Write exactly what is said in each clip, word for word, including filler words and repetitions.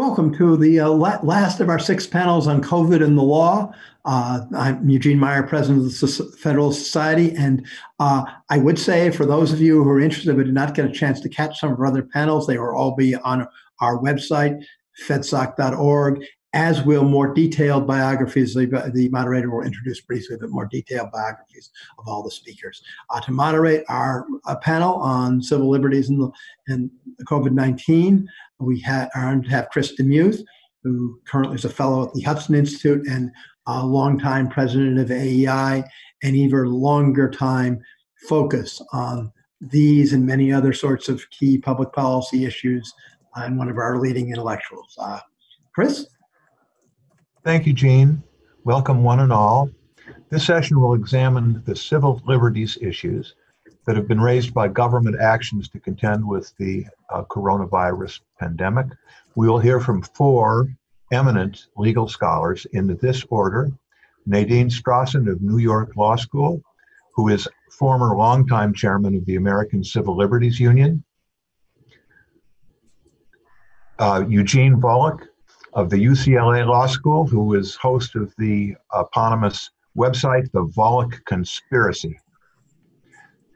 Welcome to the uh, last of our six panels on COVID and the law. Uh, I'm Eugene Meyer, president of the Federalist Society, and uh, I would say for those of you who are interested but did not get a chance to catch some of our other panels, they will all be on our website, fedsoc dot org, as will more detailed biographies. The, the moderator will introduce briefly a bit more detailed biographies of all the speakers. Uh, to moderate our uh, panel on civil liberties and, the, and COVID nineteen, we ha are honored to have Chris DeMuth, who currently is a fellow at the Hudson Institute and a longtime president of A E I, and even longer time focus on these and many other sorts of key public policy issues, uh, and one of our leading intellectuals. Uh, Chris? Thank you, Gene. Welcome one and all. This session will examine the civil liberties issues that have been raised by government actions to contend with the uh, coronavirus pandemic. We will hear from four eminent legal scholars in this order: Nadine Strossen of New York Law School, who is former longtime chairman of the American Civil Liberties Union; uh, Eugene Volokh of the U C L A Law School, who is host of the eponymous website, The Volokh Conspiracy;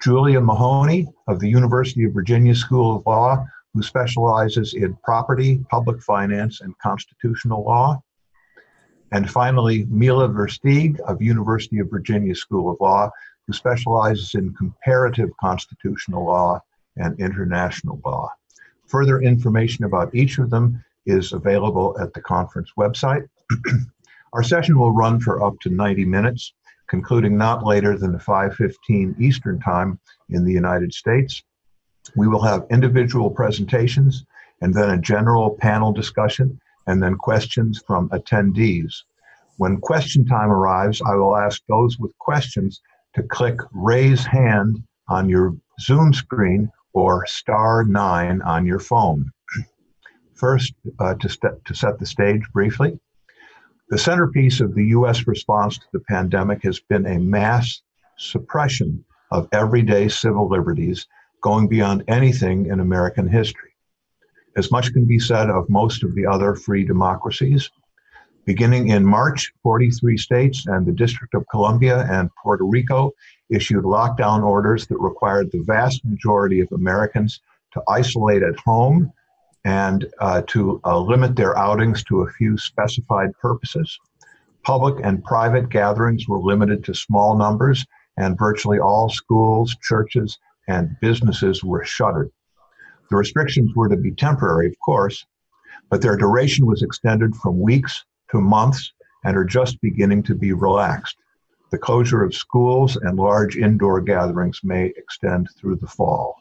Julia Mahoney of the University of Virginia School of Law, who specializes in property, public finance, and constitutional law; and finally, Mila Versteeg of University of Virginia School of Law, who specializes in comparative constitutional law and international law. Further information about each of them is available at the conference website. Our session will run for up to ninety minutes, concluding not later than five fifteen Eastern Time in the United States. We will have individual presentations and then a general panel discussion and then questions from attendees. When question time arrives, I will ask those with questions to click raise hand on your Zoom screen or star nine on your phone. First, uh, to, st- to set the stage briefly, the centerpiece of the U S response to the pandemic has been a mass suppression of everyday civil liberties, going beyond anything in American history. As much can be said of most of the other free democracies. Beginning in March, forty-three states and the District of Columbia and Puerto Rico issued lockdown orders that required the vast majority of Americans to isolate at home and uh, to uh, limit their outings to a few specified purposes. Public and private gatherings were limited to small numbers, and virtually all schools, churches, and businesses were shuttered. The restrictions were to be temporary, of course, but their duration was extended from weeks to months and are just beginning to be relaxed. The closure of schools and large indoor gatherings may extend through the fall.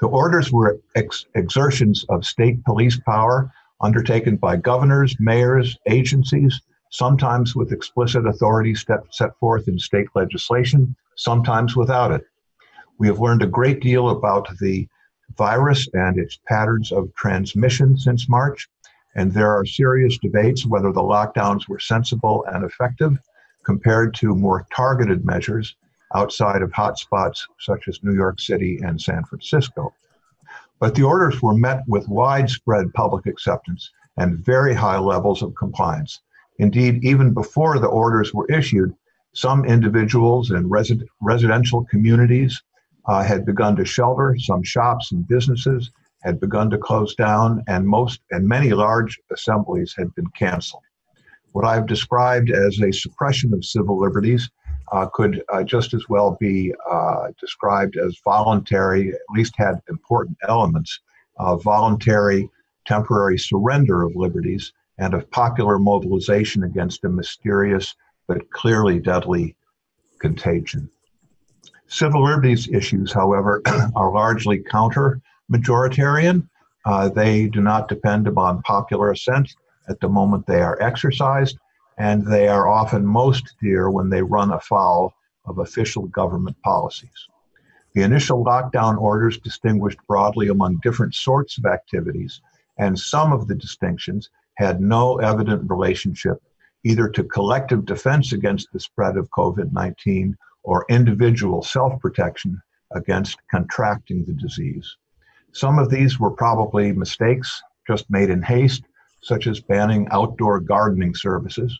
The orders were ex exertions of state police power undertaken by governors, mayors, agencies, sometimes with explicit authority step set forth in state legislation, sometimes without it. We have learned a great deal about the virus and its patterns of transmission since March, and there are serious debates whether the lockdowns were sensible and effective compared to more targeted measures outside of hotspots such as New York City and San Francisco. But the orders were met with widespread public acceptance and very high levels of compliance. Indeed, even before the orders were issued, some individuals and resi residential communities uh, had begun to shelter, some shops and businesses had begun to close down, and most and many large assemblies had been canceled. What I've described as a suppression of civil liberties Uh, could uh, just as well be uh, described as voluntary, at least had important elements, uh, voluntary temporary surrender of liberties and of popular mobilization against a mysterious but clearly deadly contagion. Civil liberties issues, however, are largely counter-majoritarian. Uh, they do not depend upon popular assent at the moment they are exercised, and they are often most dear when they run afoul of official government policies. The initial lockdown orders distinguished broadly among different sorts of activities, and some of the distinctions had no evident relationship either to collective defense against the spread of COVID nineteen or individual self-protection against contracting the disease. Some of these were probably mistakes just made in haste, such as banning outdoor gardening services,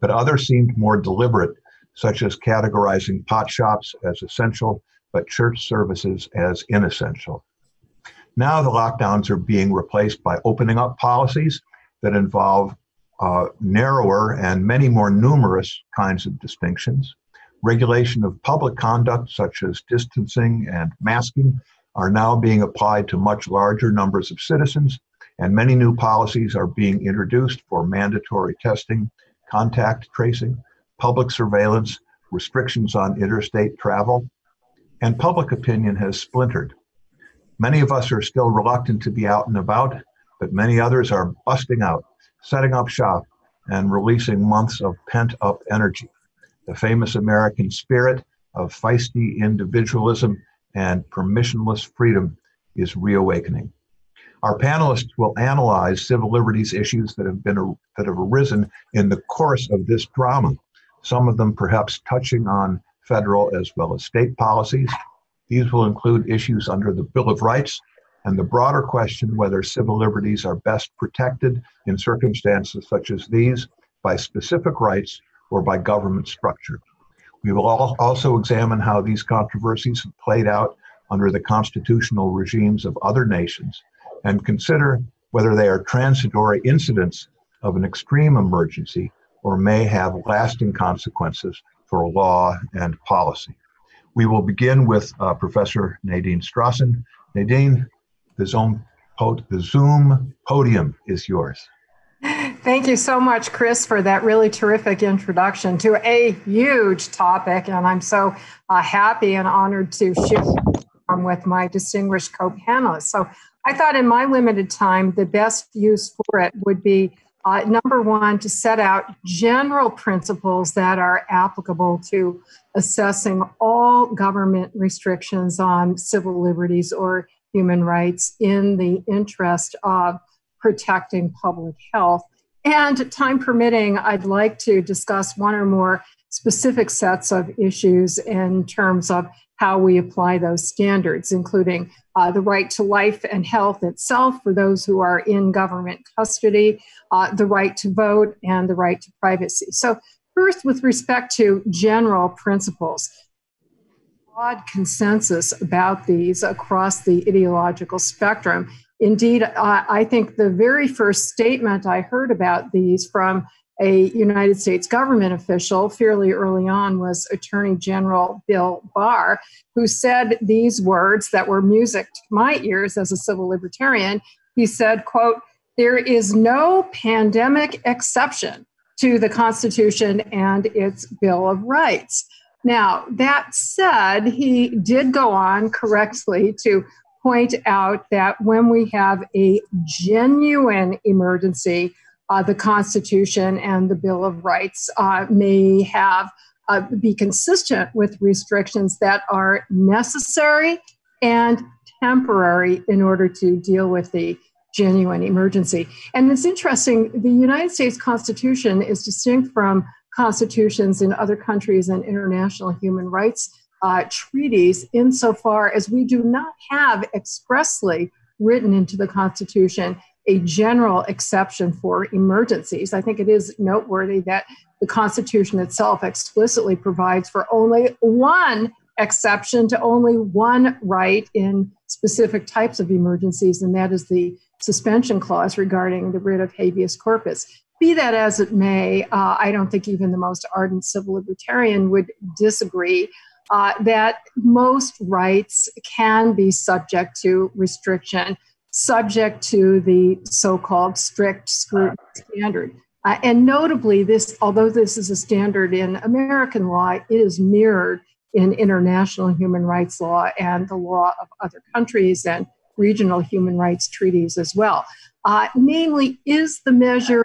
but others seemed more deliberate, such as categorizing pot shops as essential, but church services as inessential. Now the lockdowns are being replaced by opening up policies that involve uh, narrower and many more numerous kinds of distinctions. Regulation of public conduct, such as distancing and masking, are now being applied to much larger numbers of citizens, and many new policies are being introduced for mandatory testing, contact tracing, public surveillance, restrictions on interstate travel, and public opinion has splintered. Many of us are still reluctant to be out and about, but many others are busting out, setting up shop, and releasing months of pent-up energy. The famous American spirit of feisty individualism and permissionless freedom is reawakening. Our panelists will analyze civil liberties issues that have been that have arisen in the course of this drama, some of them perhaps touching on federal as well as state policies. These will include issues under the Bill of Rights and the broader question whether civil liberties are best protected in circumstances such as these by specific rights or by government structure. We will also examine how these controversies have played out under the constitutional regimes of other nations and consider whether they are transitory incidents of an extreme emergency or may have lasting consequences for law and policy. We will begin with uh, Professor Nadine Strossen. Nadine, the Zoom, pod- the Zoom podium is yours. Thank you so much, Chris, for that really terrific introduction to a huge topic. And I'm so uh, happy and honored to share with my distinguished co-panelists. So I thought in my limited time, the best use for it would be, uh, number one, to set out general principles that are applicable to assessing all government restrictions on civil liberties or human rights in the interest of protecting public health. And time permitting, I'd like to discuss one or more specific sets of issues in terms of how we apply those standards, including uh, the right to life and health itself for those who are in government custody, uh, the right to vote, and the right to privacy. So first, with respect to general principles, broad consensus about these across the ideological spectrum. Indeed, uh, I think the very first statement I heard about these from a United States government official fairly early on was Attorney General Bill Barr, who said these words that were music to my ears as a civil libertarian. He said, quote, "There is no pandemic exception to the Constitution and its Bill of Rights." Now, that said, he did go on correctly to point out that when we have a genuine emergency, uh, the Constitution and the Bill of Rights uh, may have uh, be consistent with restrictions that are necessary and temporary in order to deal with the genuine emergency. And it's interesting, the United States Constitution is distinct from constitutions in other countries and international human rights Uh, treaties insofar as we do not have expressly written into the Constitution a general exception for emergencies. I think it is noteworthy that the Constitution itself explicitly provides for only one exception to only one right in specific types of emergencies, and that is the suspension clause regarding the writ of habeas corpus. Be that as it may, uh, I don't think even the most ardent civil libertarian would disagree Uh, that most rights can be subject to restriction, subject to the so-called strict scrutiny standard. Uh, and notably, this, although this is a standard in American law, it is mirrored in international human rights law and the law of other countries and regional human rights treaties as well. Uh, namely, is the measure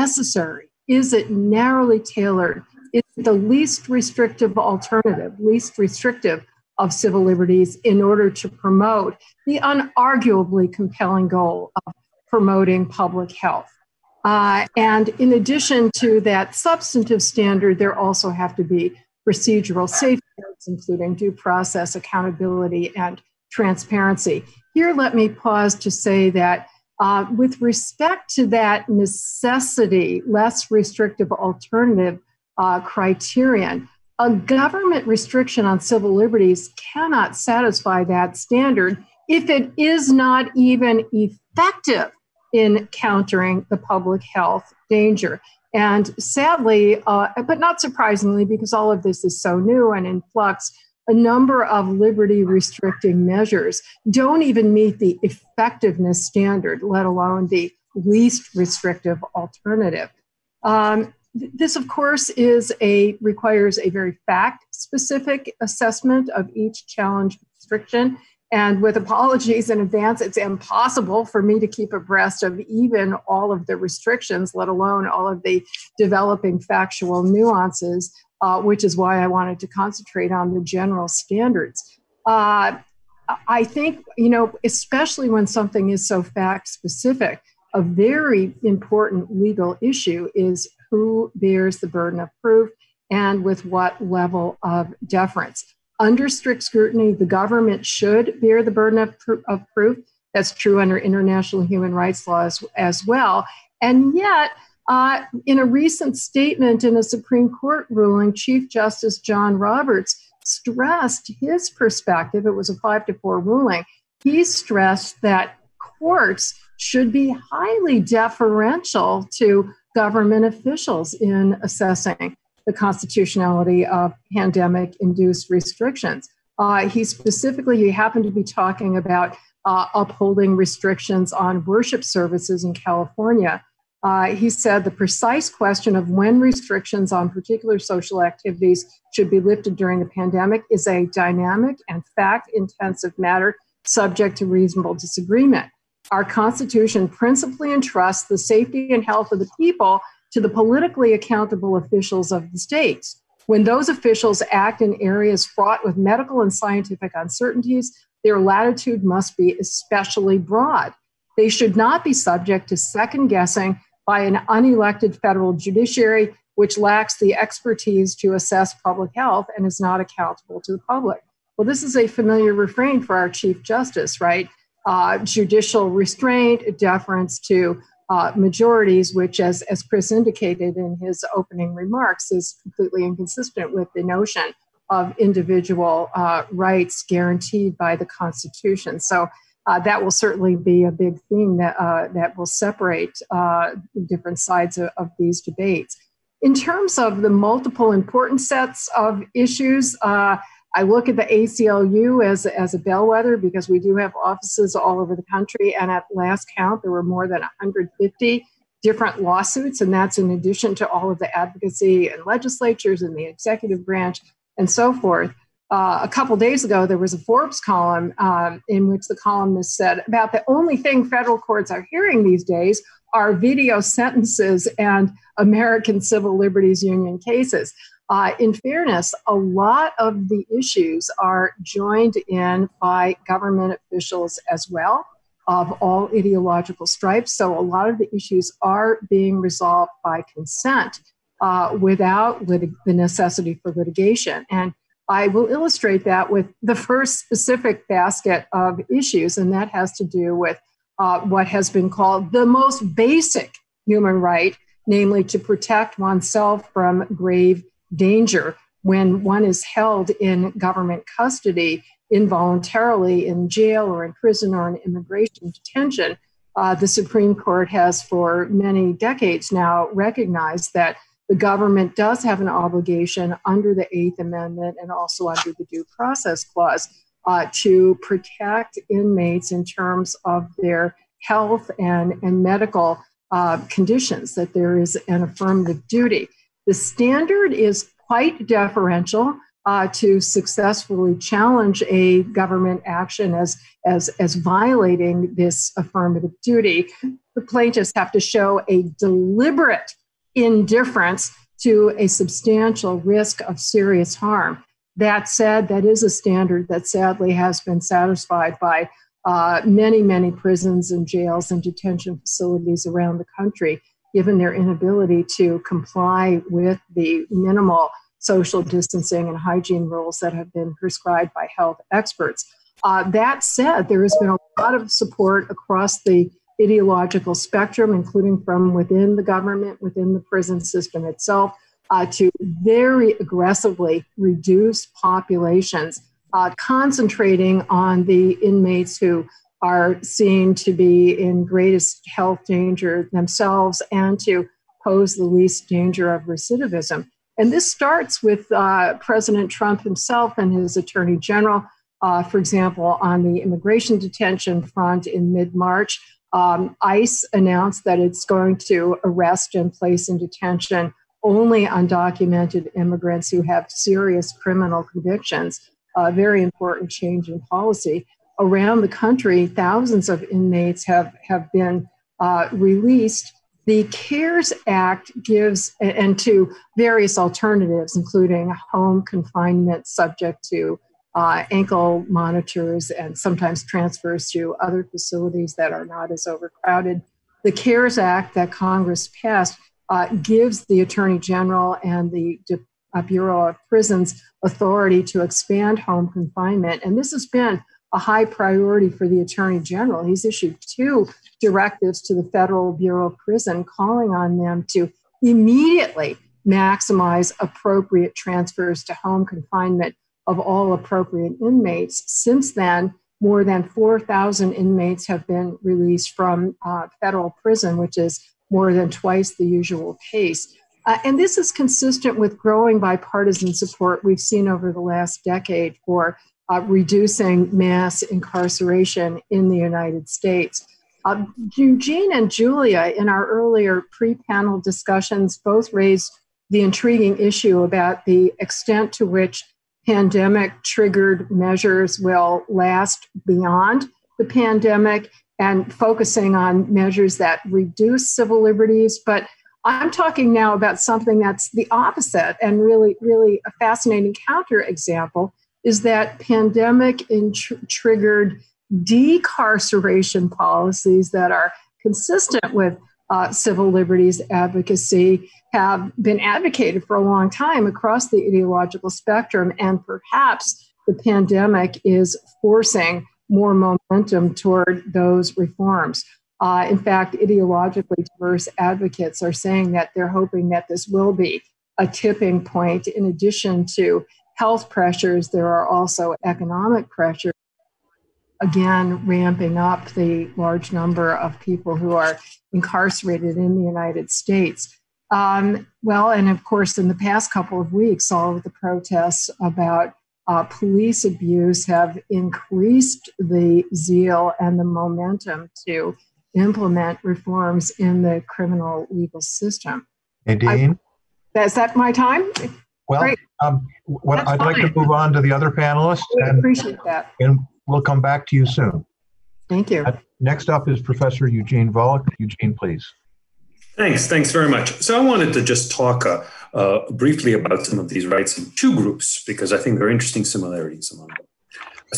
necessary? Is it narrowly tailored? Is the least restrictive alternative, least restrictive of civil liberties in order to promote the unarguably compelling goal of promoting public health. Uh, and in addition to that substantive standard, there also have to be procedural safeguards, including due process, accountability, and transparency. Here, let me pause to say that Uh, with respect to that necessity, less restrictive alternative uh, criterion, a government restriction on civil liberties cannot satisfy that standard if it is not even effective in countering the public health danger. And sadly, uh, but not surprisingly, because all of this is so new and in flux, a number of liberty restricting measures don't even meet the effectiveness standard, let alone the least restrictive alternative. Um, this, of course, is a requires a very fact-specific assessment of each challenge restriction. And with apologies in advance, it's impossible for me to keep abreast of even all of the restrictions, let alone all of the developing factual nuances, uh, which is why I wanted to concentrate on the general standards. Uh, I think, you know, especially when something is so fact-specific, a very important legal issue is who bears the burden of proof and with what level of deference. Under strict scrutiny, the government should bear the burden of, pr- of proof. That's true under international human rights laws as well. And yet, uh, in a recent statement in a Supreme Court ruling, Chief Justice John Roberts stressed his perspective. It was a five to four ruling. He stressed that courts should be highly deferential to government officials in assessing the constitutionality of pandemic-induced restrictions. Uh, he specifically, he happened to be talking about uh, upholding restrictions on worship services in California. Uh, he said the precise question of when restrictions on particular social activities should be lifted during the pandemic is a dynamic and fact-intensive matter subject to reasonable disagreement. Our Constitution principally entrusts the safety and health of the people to the politically accountable officials of the states. When those officials act in areas fraught with medical and scientific uncertainties, their latitude must be especially broad. They should not be subject to second guessing by an unelected federal judiciary, which lacks the expertise to assess public health and is not accountable to the public. Well, this is a familiar refrain for our Chief Justice, right? Uh, judicial restraint, deference to Uh, majorities, which, as, as Chris indicated in his opening remarks, is completely inconsistent with the notion of individual uh, rights guaranteed by the Constitution. So uh, that will certainly be a big theme that, uh, that will separate uh, different sides of, of these debates. In terms of the multiple important sets of issues, uh, I look at the A C L U as, as a bellwether because we do have offices all over the country. And at last count, there were more than one hundred fifty different lawsuits. And that's in addition to all of the advocacy and legislatures and the executive branch and so forth. Uh, a couple days ago, there was a Forbes column um, in which the columnist said about the only thing federal courts are hearing these days are video sentences and American Civil Liberties Union cases. Uh, in fairness, a lot of the issues are joined in by government officials as well of all ideological stripes. So a lot of the issues are being resolved by consent uh, without lit- the necessity for litigation. And I will illustrate that with the first specific basket of issues, and that has to do with uh, what has been called the most basic human right, namely to protect oneself from grave danger when one is held in government custody involuntarily in jail or in prison or in immigration detention. Uh, the Supreme Court has for many decades now recognized that the government does have an obligation under the Eighth Amendment and also under the Due Process Clause uh, to protect inmates in terms of their health and, and medical uh, conditions, that there is an affirmative duty. The standard is quite deferential uh, to successfully challenge a government action as, as, as violating this affirmative duty. The plaintiffs have to show a deliberate indifference to a substantial risk of serious harm. That said, that is a standard that sadly has been satisfied by uh, many, many prisons and jails and detention facilities around the country, given their inability to comply with the minimal social distancing and hygiene rules that have been prescribed by health experts. Uh, that said, there has been a lot of support across the, ideological spectrum, including from within the government, within the prison system itself, uh, to very aggressively reduce populations, uh, concentrating on the inmates who are seen to be in greatest health danger themselves and to pose the least danger of recidivism. And this starts with uh, President Trump himself and his attorney general, uh, for example, on the immigration detention front in mid-March. Um, ICE announced that it's going to arrest and place in detention only undocumented immigrants who have serious criminal convictions, a very important change in policy. Around the country, thousands of inmates have, have been uh, released. The CARES Act gives, and to various alternatives, including home confinement subject to uh, ankle monitors and sometimes transfers to other facilities that are not as overcrowded. The CARES Act that Congress passed uh, gives the Attorney General and the uh, Bureau of Prisons authority to expand home confinement. And this has been a high priority for the Attorney General. He's issued two directives to the Federal Bureau of Prison, calling on them to immediately maximize appropriate transfers to home confinement of all appropriate inmates. Since then, more than four thousand inmates have been released from uh, federal prison, which is more than twice the usual pace. Uh, and this is consistent with growing bipartisan support we've seen over the last decade for Uh, reducing mass incarceration in the United States. Uh, Eugene and Julia, in our earlier pre-panel discussions, both raised the intriguing issue about the extent to which pandemic-triggered measures will last beyond the pandemic and focusing on measures that reduce civil liberties. But I'm talking now about something that's the opposite and really, really a fascinating counterexample, is that pandemic-triggered decarceration policies that are consistent with uh, civil liberties advocacy have been advocated for a long time across the ideological spectrum, and perhaps the pandemic is forcing more momentum toward those reforms. Uh, in fact, ideologically diverse advocates are saying that they're hoping that this will be a tipping point. In addition to health pressures, there are also economic pressures, again, ramping up the large number of people who are incarcerated in the United States. Um, well, and of course, in the past couple of weeks, all of the protests about uh, police abuse have increased the zeal and the momentum to implement reforms in the criminal legal system. Nadine? I, is that my time? Well, um, what That's I'd fine. like to move on to the other panelists. I appreciate and, that. And we'll come back to you soon. Thank you. Uh, next up is Professor Eugene Volokh. Eugene, please. Thanks. Thanks very much. So I wanted to just talk uh, uh, briefly about some of these rights in two groups, because I think there are interesting similarities among them,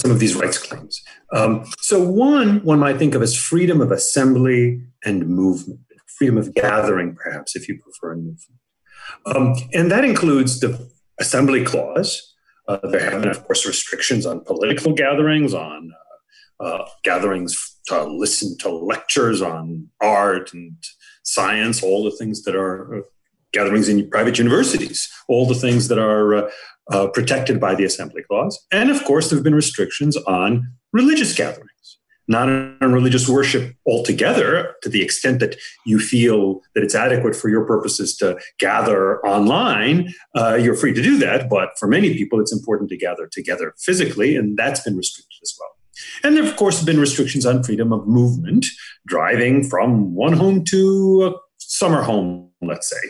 some of these rights claims. Um, so one, one might think of as freedom of assembly and movement, freedom of gathering, perhaps, if you prefer a movement. Um, and that includes the assembly clause. Uh, there have been, of course, restrictions on political gatherings, on uh, uh, gatherings to listen to lectures on art and science, all the things that are uh, gatherings in private universities, all the things that are uh, uh, protected by the assembly clause. And, of course, there have been restrictions on religious gatherings, not on religious worship altogether, to the extent that you feel that it's adequate for your purposes to gather online. Uh, you're free to do that, but for many people, it's important to gather together physically, and that's been restricted as well. And there have, of course, been restrictions on freedom of movement, driving from one home to a summer home, let's say.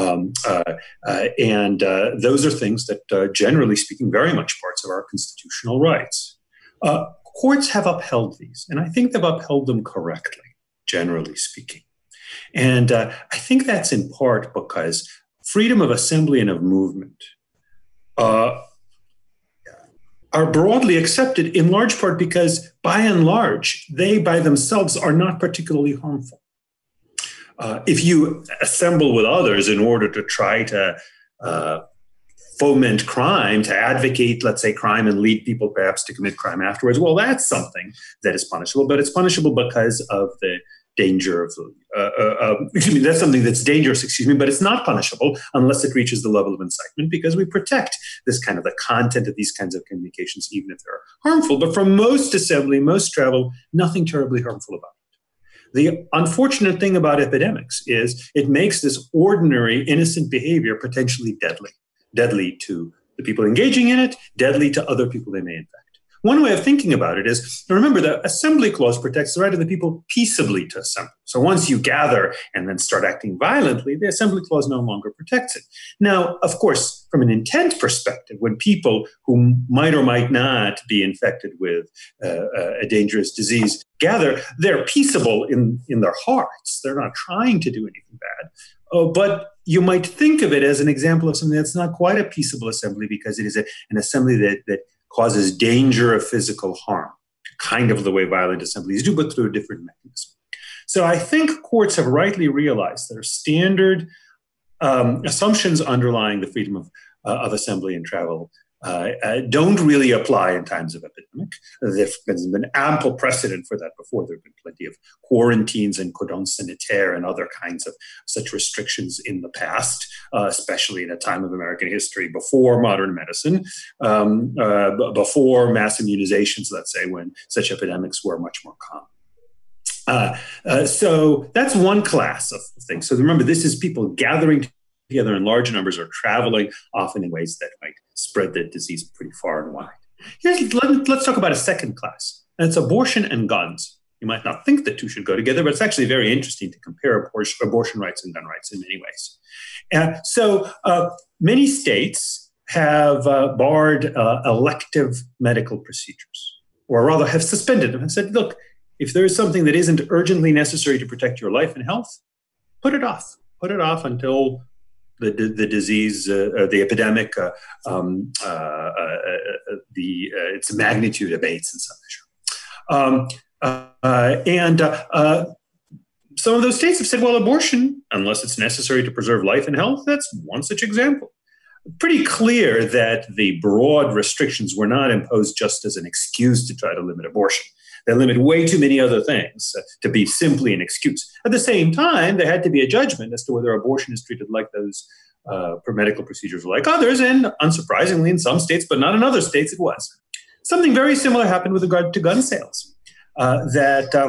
Um, uh, uh, and uh, those are things that, uh, generally speaking, very much parts of our constitutional rights. Uh, Courts have upheld these, and I think they've upheld them correctly, generally speaking. And uh, I think that's in part because freedom of assembly and of movement uh, are broadly accepted, in large part because, by and large, they by themselves are not particularly harmful. Uh, if you assemble with others in order to try to uh, foment crime, to advocate, let's say, crime and lead people perhaps to commit crime afterwards, well, that's something that is punishable, but it's punishable because of the danger of, uh, uh, excuse me, that's something that's dangerous, excuse me, but it's not punishable unless it reaches the level of incitement, because we protect this kind of the content of these kinds of communications, even if they're harmful. But for most assembly, most travel, nothing terribly harmful about it. The unfortunate thing about epidemics is it makes this ordinary, innocent behavior potentially deadly, deadly to the people engaging in it, deadly to other people they may infect. One way of thinking about it is, remember, the assembly clause protects the right of the people peaceably to assemble. So once you gather and then start acting violently, the assembly clause no longer protects it. Now, of course, from an intent perspective, when people who might or might not be infected with uh, a dangerous disease gather, they're peaceable in, in their hearts. They're not trying to do anything bad. Uh, but you might think of it as an example of something that's not quite a peaceable assembly, because it is a, an assembly that that causes danger of physical harm, kind of the way violent assemblies do, but through a different mechanism. So I think courts have rightly realized there are standard um, assumptions underlying the freedom of, uh, of assembly and travel uh, uh, don't really apply in times of epidemic. There's been ample precedent for that before. There have been plenty of quarantines and cordons sanitaires and other kinds of such restrictions in the past, uh, especially in a time of American history before modern medicine, um, uh, b- before mass immunizations, let's say, when such epidemics were much more common. Uh, uh, so that's one class of things. So remember, this is people gathering together. together in large numbers, or traveling often in ways that might spread the disease pretty far and wide. Here's, let, let's talk about a second class, and it's abortion and guns. You might not think the two should go together, but it's actually very interesting to compare abortion, abortion rights and gun rights in many ways. Uh, so uh, many states have uh, barred uh, elective medical procedures, or rather have suspended them and said, look, if there is something that isn't urgently necessary to protect your life and health, put it off. Put it off until The, the disease, uh, the epidemic, uh, um, uh, uh, the uh, its magnitude abates in some measure. Um, uh, uh, and uh, uh, some of those states have said, well, abortion, unless it's necessary to preserve life and health, that's one such example. Pretty clear that the broad restrictions were not imposed just as an excuse to try to limit abortion. They limit way too many other things uh, to be simply an excuse. At the same time, there had to be a judgment as to whether abortion is treated like those uh, medical procedures or like others, and unsurprisingly in some states, but not in other states, it was. Something very similar happened with regard to gun sales, uh, that uh,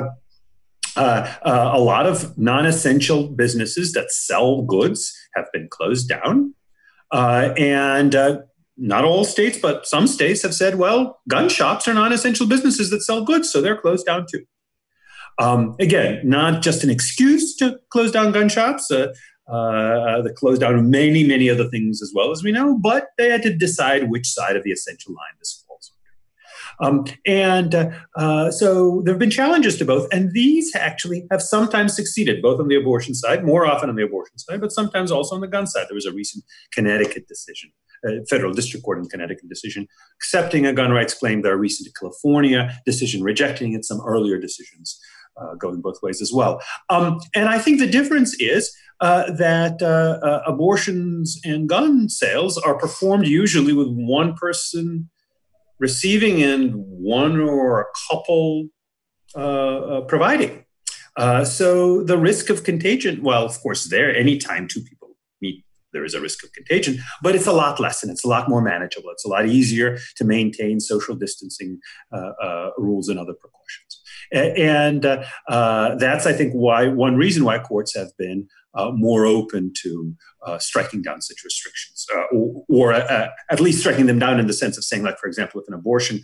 uh, uh, a lot of non-essential businesses that sell goods have been closed down, uh, and uh, not all states, but some states have said, well, gun shops are non-essential businesses that sell goods, so they're closed down too. Um, again, not just an excuse to close down gun shops. Uh, uh, they closed down many, many other things as well, as we know, but they had to decide which side of the essential line this falls under. Um, and uh, uh, so there have been challenges to both, and these actually have sometimes succeeded, both on the abortion side, more often on the abortion side, but sometimes also on the gun side. There was a recent Connecticut decision. Uh, federal district court in Connecticut decision, accepting a gun rights claim, their recent California decision, rejecting it, some earlier decisions uh, going both ways as well. Um, and I think the difference is uh, that uh, uh, abortions and gun sales are performed usually with one person receiving and one or a couple uh, uh, providing. Uh, so the risk of contagion, well, of course, there, anytime two people meet, there is a risk of contagion, but it's a lot less and it's a lot more manageable. It's a lot easier to maintain social distancing uh, uh, rules and other precautions. A- and uh, uh, that's, I think, why one reason why courts have been uh, more open to uh, striking down such restrictions, uh, or, or uh, at least striking them down in the sense of saying, like, for example, with an abortion,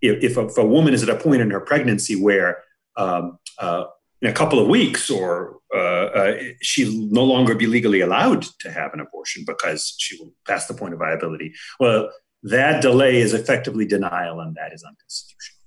if, if, a, if a woman is at a point in her pregnancy where um, uh, in a couple of weeks, or uh, uh, she'll no longer be legally allowed to have an abortion because she will pass the point of viability. Well, that delay is effectively denial, and that is unconstitutional.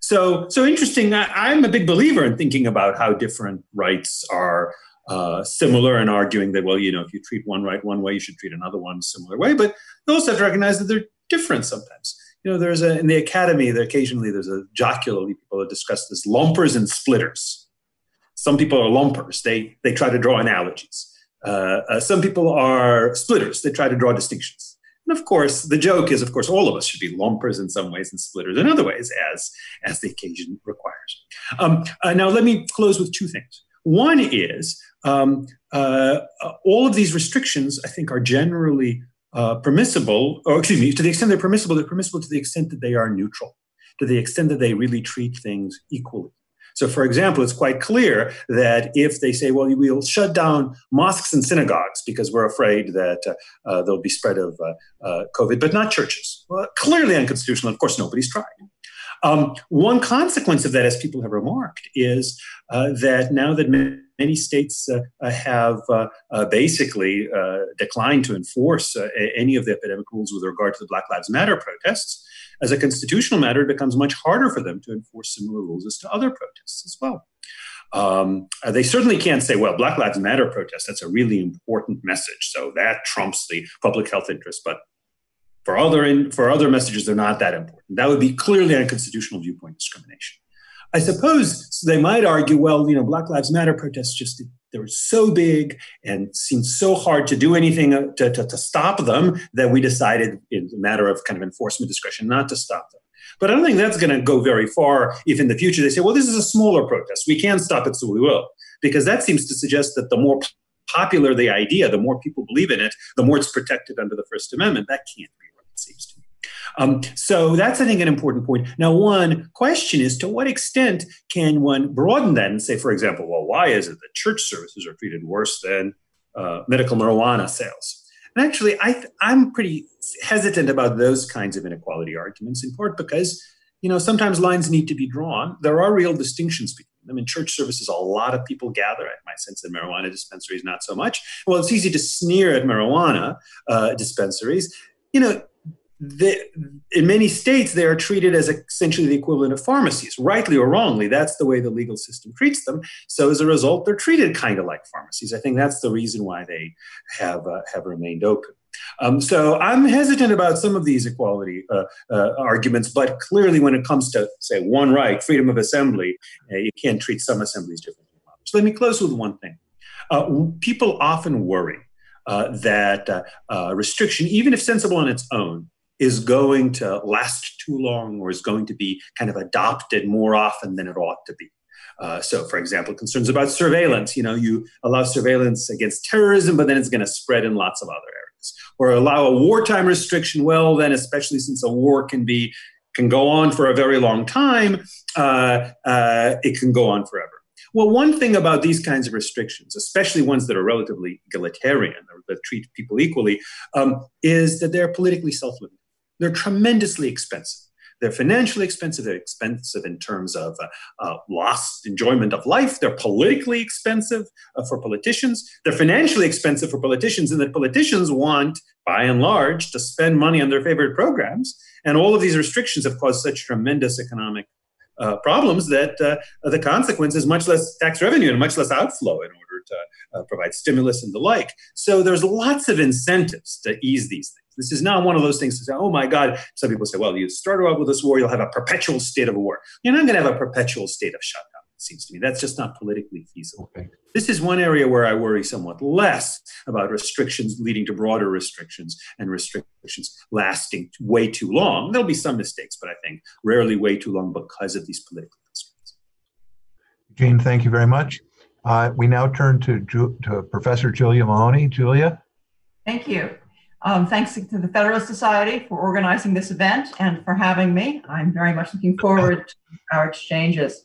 So, so interesting. I, I'm a big believer in thinking about how different rights are uh, similar, and arguing that, well, you know, if you treat one right one way, you should treat another one a similar way. But you also have to recognize that they're different sometimes. You know, there's a in the academy, there occasionally there's a jocularly people discuss this lumpers and splitters. Some people are lumpers. They they try to draw analogies. Uh, uh, some people are splitters. They try to draw distinctions. And of course, the joke is, of course, all of us should be lumpers in some ways and splitters in other ways, as, as the occasion requires. Um, uh, now, let me close with two things. One is um, uh, all of these restrictions, I think, are generally uh, permissible, or excuse me, to the extent they're permissible, they're permissible to the extent that they are neutral, to the extent that they really treat things equally. So, for example, it's quite clear that if they say, well, we'll shut down mosques and synagogues because we're afraid that uh, uh, there'll be spread of uh, uh, COVID, but not churches. Well, clearly unconstitutional. Of course, nobody's tried. Um, one consequence of that, as people have remarked, is uh, that now that many, many states uh, have uh, uh, basically uh, declined to enforce uh, any of the epidemic rules with regard to the Black Lives Matter protests, as a constitutional matter, it becomes much harder for them to enforce similar rules as to other protests as well. Um, they certainly can't say, well, Black Lives Matter protests, that's a really important message, so that trumps the public health interest, but for other, in, for other messages, they're not that important. That would be clearly unconstitutional viewpoint discrimination. I suppose so they might argue, well, you know, Black Lives Matter protests just, they were so big and seemed so hard to do anything to, to, to stop them that we decided in a matter of kind of enforcement discretion not to stop them. But I don't think that's going to go very far if in the future they say, well, this is a smaller protest. We can stop it, so we will. Because that seems to suggest that the more popular the idea, the more people believe in it, the more it's protected under the First Amendment. That can't be right, it seems to me. Um, so that's, I think, an important point. Now, one question is, to what extent can one broaden that and say, for example, well, why is it that church services are treated worse than uh, medical marijuana sales? And actually, I th- I'm pretty hesitant about those kinds of inequality arguments, in part because, you know, sometimes lines need to be drawn. There are real distinctions between them. In church services, a lot of people gather, at my sense, in marijuana dispensaries, not so much. Well, it's easy to sneer at marijuana uh, dispensaries. You know, The, in many states, they are treated as essentially the equivalent of pharmacies, rightly or wrongly. That's the way the legal system treats them. So as a result, they're treated kind of like pharmacies. I think that's the reason why they have uh, have remained open. Um, so I'm hesitant about some of these equality uh, uh, arguments, but clearly when it comes to, say, one right, freedom of assembly, uh, you can't treat some assemblies differently from others. Let me close with one thing. Uh, people often worry uh, that uh, uh, restriction, even if sensible on its own, is going to last too long or is going to be kind of adopted more often than it ought to be. Uh, so, for example, concerns about surveillance. You know, you allow surveillance against terrorism, but then it's going to spread in lots of other areas. Or allow a wartime restriction. Well, then, especially since a war can be can go on for a very long time, uh, uh, it can go on forever. Well, one thing about these kinds of restrictions, especially ones that are relatively egalitarian, or that treat people equally, um, is that they're politically self-limiting. They're tremendously expensive. They're financially expensive. They're expensive in terms of uh, uh, lost enjoyment of life. They're politically expensive uh, for politicians. They're financially expensive for politicians, and that politicians want, by and large, to spend money on their favorite programs. And all of these restrictions have caused such tremendous economic uh, problems that uh, the consequence is much less tax revenue and much less outflow in order to uh, provide stimulus and the like. So there's lots of incentives to ease these things. This is not one of those things to say, oh, my God. Some people say, well, you start off with this war, you'll have a perpetual state of war. You're not going to have a perpetual state of shutdown, it seems to me. That's just not politically feasible. Okay. This is one area where I worry somewhat less about restrictions leading to broader restrictions and restrictions lasting way too long. There'll be some mistakes, but I think rarely way too long because of these political constraints. Eugene, thank you very much. Uh, we now turn to, Ju- to Professor Julia Mahoney. Julia? Thank you. Um, thanks to the Federalist Society for organizing this event and for having me. I'm very much looking forward to our exchanges.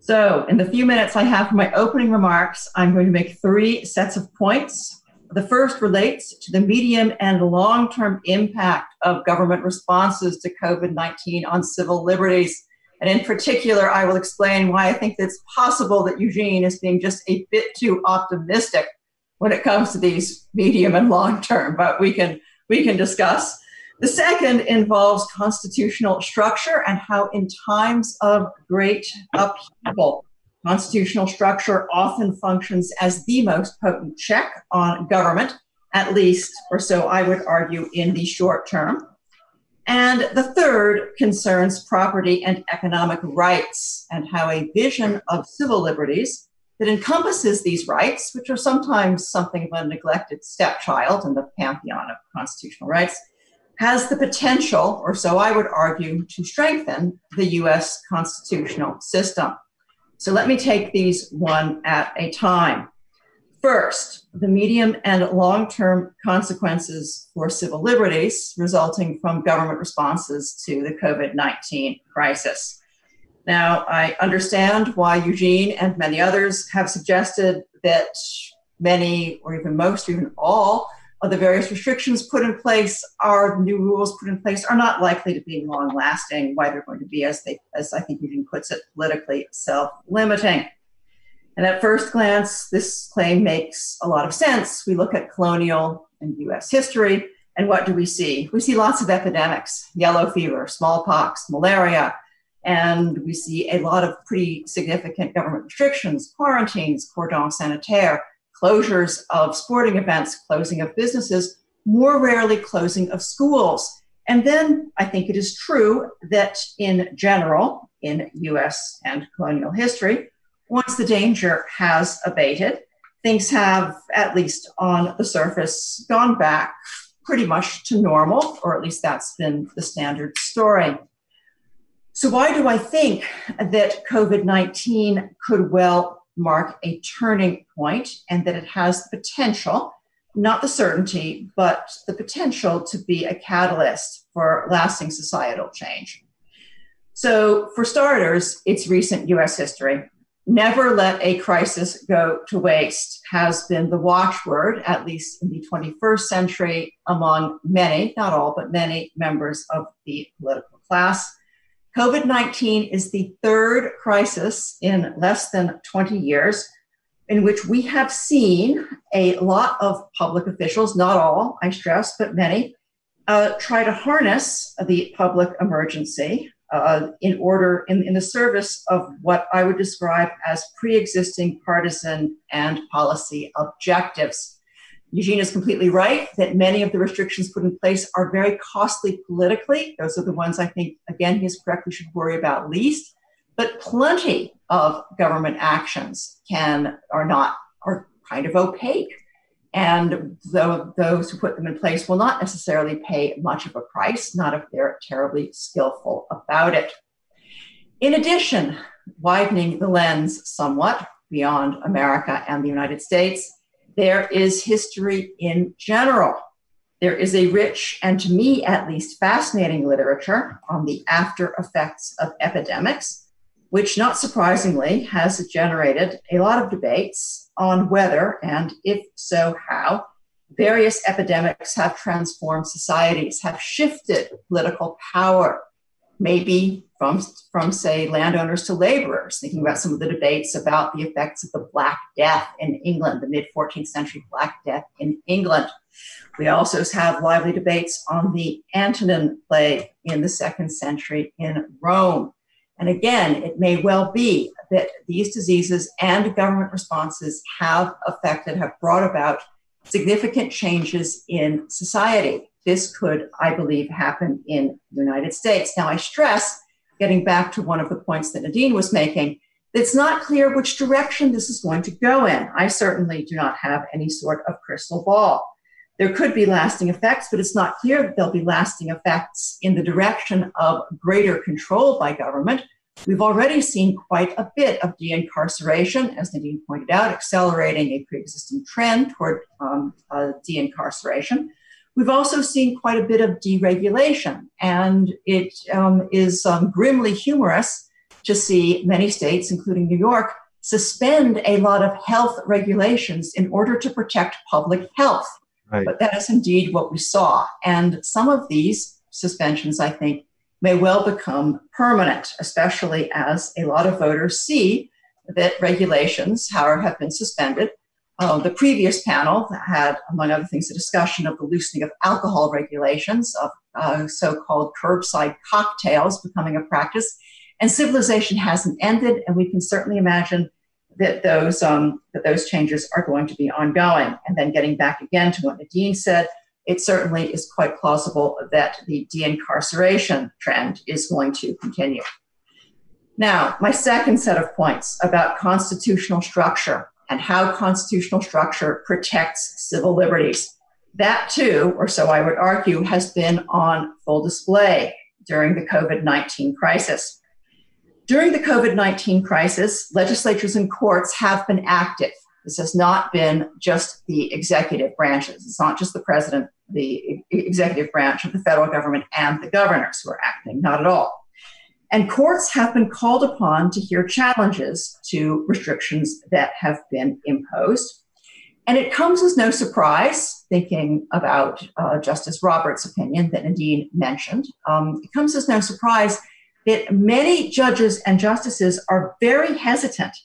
So in the few minutes I have for my opening remarks, I'm going to make three sets of points. The first relates to the medium and long-term impact of government responses to COVID nineteen on civil liberties. And in particular, I will explain why I think it's possible that Eugene is being just a bit too optimistic when it comes to these medium and long term, but we can we can discuss. The second involves constitutional structure and how in times of great upheaval, constitutional structure often functions as the most potent check on government, at least, or so I would argue, in the short term. And the third concerns property and economic rights and how a vision of civil liberties that encompasses these rights, which are sometimes something of a neglected stepchild in the pantheon of constitutional rights, has the potential, or so I would argue, to strengthen the U S constitutional system. So let me take these one at a time. First, the medium and long-term consequences for civil liberties resulting from government responses to the COVID nineteen crisis. Now, I understand why Eugene and many others have suggested that many, or even most, or even all, of the various restrictions put in place, our new rules put in place, are not likely to be long-lasting, why they're going to be, as they, as I think Eugene puts it, politically self-limiting. And at first glance, this claim makes a lot of sense. We look at colonial and U S history, and what do we see? We see lots of epidemics, yellow fever, smallpox, malaria, and we see a lot of pretty significant government restrictions, quarantines, cordon sanitaire, closures of sporting events, closing of businesses, more rarely closing of schools. And then I think it is true that in general, in U S and colonial history, once the danger has abated, things have, at least on the surface, gone back pretty much to normal, or at least that's been the standard story. So why do I think that COVID nineteen could well mark a turning point, and that it has the potential, not the certainty, but the potential to be a catalyst for lasting societal change? So for starters, it's recent U S history. Never let a crisis go to waste has been the watchword, at least in the twenty-first century, among many, not all, but many members of the political class. COVID nineteen is the third crisis in less than twenty years in which we have seen a lot of public officials, not all, I stress, but many, uh, try to harness the public emergency Uh, in order, in, in the service of what I would describe as pre-existing partisan and policy objectives. Eugene is completely right that many of the restrictions put in place are very costly politically. Those are the ones I think, again, he is correct, we should worry about least. But plenty of government actions can, are not, are kind of opaque. And though those who put them in place will not necessarily pay much of a price, not if they're terribly skillful about it. In addition, widening the lens somewhat beyond America and the United States, there is history in general. There is a rich, and to me at least, fascinating literature on the after effects of epidemics, which not surprisingly has generated a lot of debates on whether, and if so, how, various epidemics have transformed societies, have shifted political power, maybe from, from say, landowners to laborers, thinking about some of the debates about the effects of the Black Death in England, the mid fourteenth century Black Death in England. We also have lively debates on the Antonine Plague in the second century in Rome. And again, it may well be that these diseases and government responses have affected, have brought about significant changes in society. This could, I believe, happen in the United States. Now, I stress, getting back to one of the points that Nadine was making, it's not clear which direction this is going to go in. I certainly do not have any sort of crystal ball. There could be lasting effects, but it's not clear that there'll be lasting effects in the direction of greater control by government. We've already seen quite a bit of de-incarceration, as Nadine pointed out, accelerating a pre-existing trend toward um, uh, de-incarceration. We've also seen quite a bit of deregulation, and it um, is um, grimly humorous to see many states, including New York, suspend a lot of health regulations in order to protect public health. Right. But that is indeed what we saw. And some of these suspensions, I think, may well become permanent, especially as a lot of voters see that regulations, however, have been suspended. Uh, the previous panel had, among other things, a discussion of the loosening of alcohol regulations, of uh, so-called curbside cocktails becoming a practice. And civilization hasn't ended, and we can certainly imagine that those um, that those changes are going to be ongoing. And then getting back again to what Nadine said, it certainly is quite plausible that the de-incarceration trend is going to continue. Now, my second set of points about constitutional structure and how constitutional structure protects civil liberties. That too, or so I would argue, has been on full display during the COVID nineteen crisis. During the COVID nineteen crisis, legislatures and courts have been active. This has not been just the executive branches. It's not just the president, the executive branch of the federal government and the governors who are acting, not at all. And courts have been called upon to hear challenges to restrictions that have been imposed. And it comes as no surprise, thinking about uh, Justice Roberts' opinion that Nadine mentioned, um, it comes as no surprise that many judges and justices are very hesitant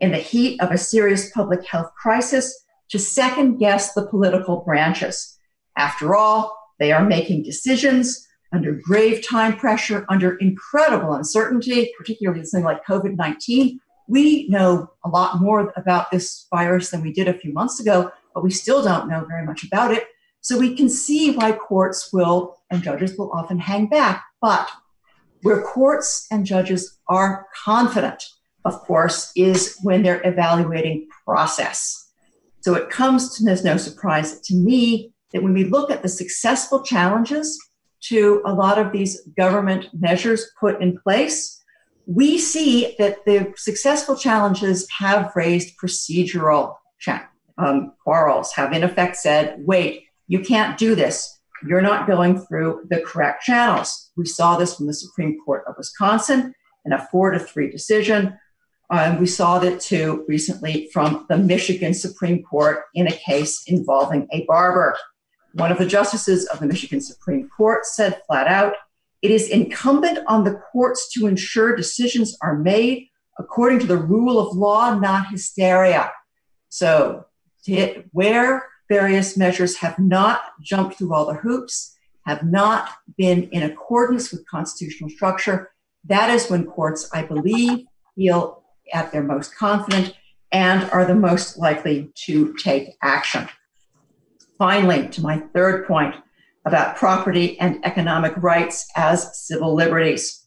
in the heat of a serious public health crisis to second guess the political branches. After all, they are making decisions under grave time pressure, under incredible uncertainty, particularly in something like COVID nineteen. We know a lot more about this virus than we did a few months ago, but we still don't know very much about it. So we can see why courts will and judges will often hang back. But where courts and judges are confident, of course, is when they're evaluating process. So it comes to no surprise to me that when we look at the successful challenges to a lot of these government measures put in place, we see that the successful challenges have raised procedural um, quarrels, have in effect said, wait, you can't do this. You're not going through the correct channels. We saw this from the Supreme Court of Wisconsin in a four to three decision. Um, we saw that too recently from the Michigan Supreme Court in a case involving a barber. One of the justices of the Michigan Supreme Court said flat out, it is incumbent on the courts to ensure decisions are made according to the rule of law, not hysteria. So where various measures have not jumped through all the hoops, have not been in accordance with constitutional structure, that is when courts, I believe, feel at their most confident and are the most likely to take action. Finally, to my third point about property and economic rights as civil liberties.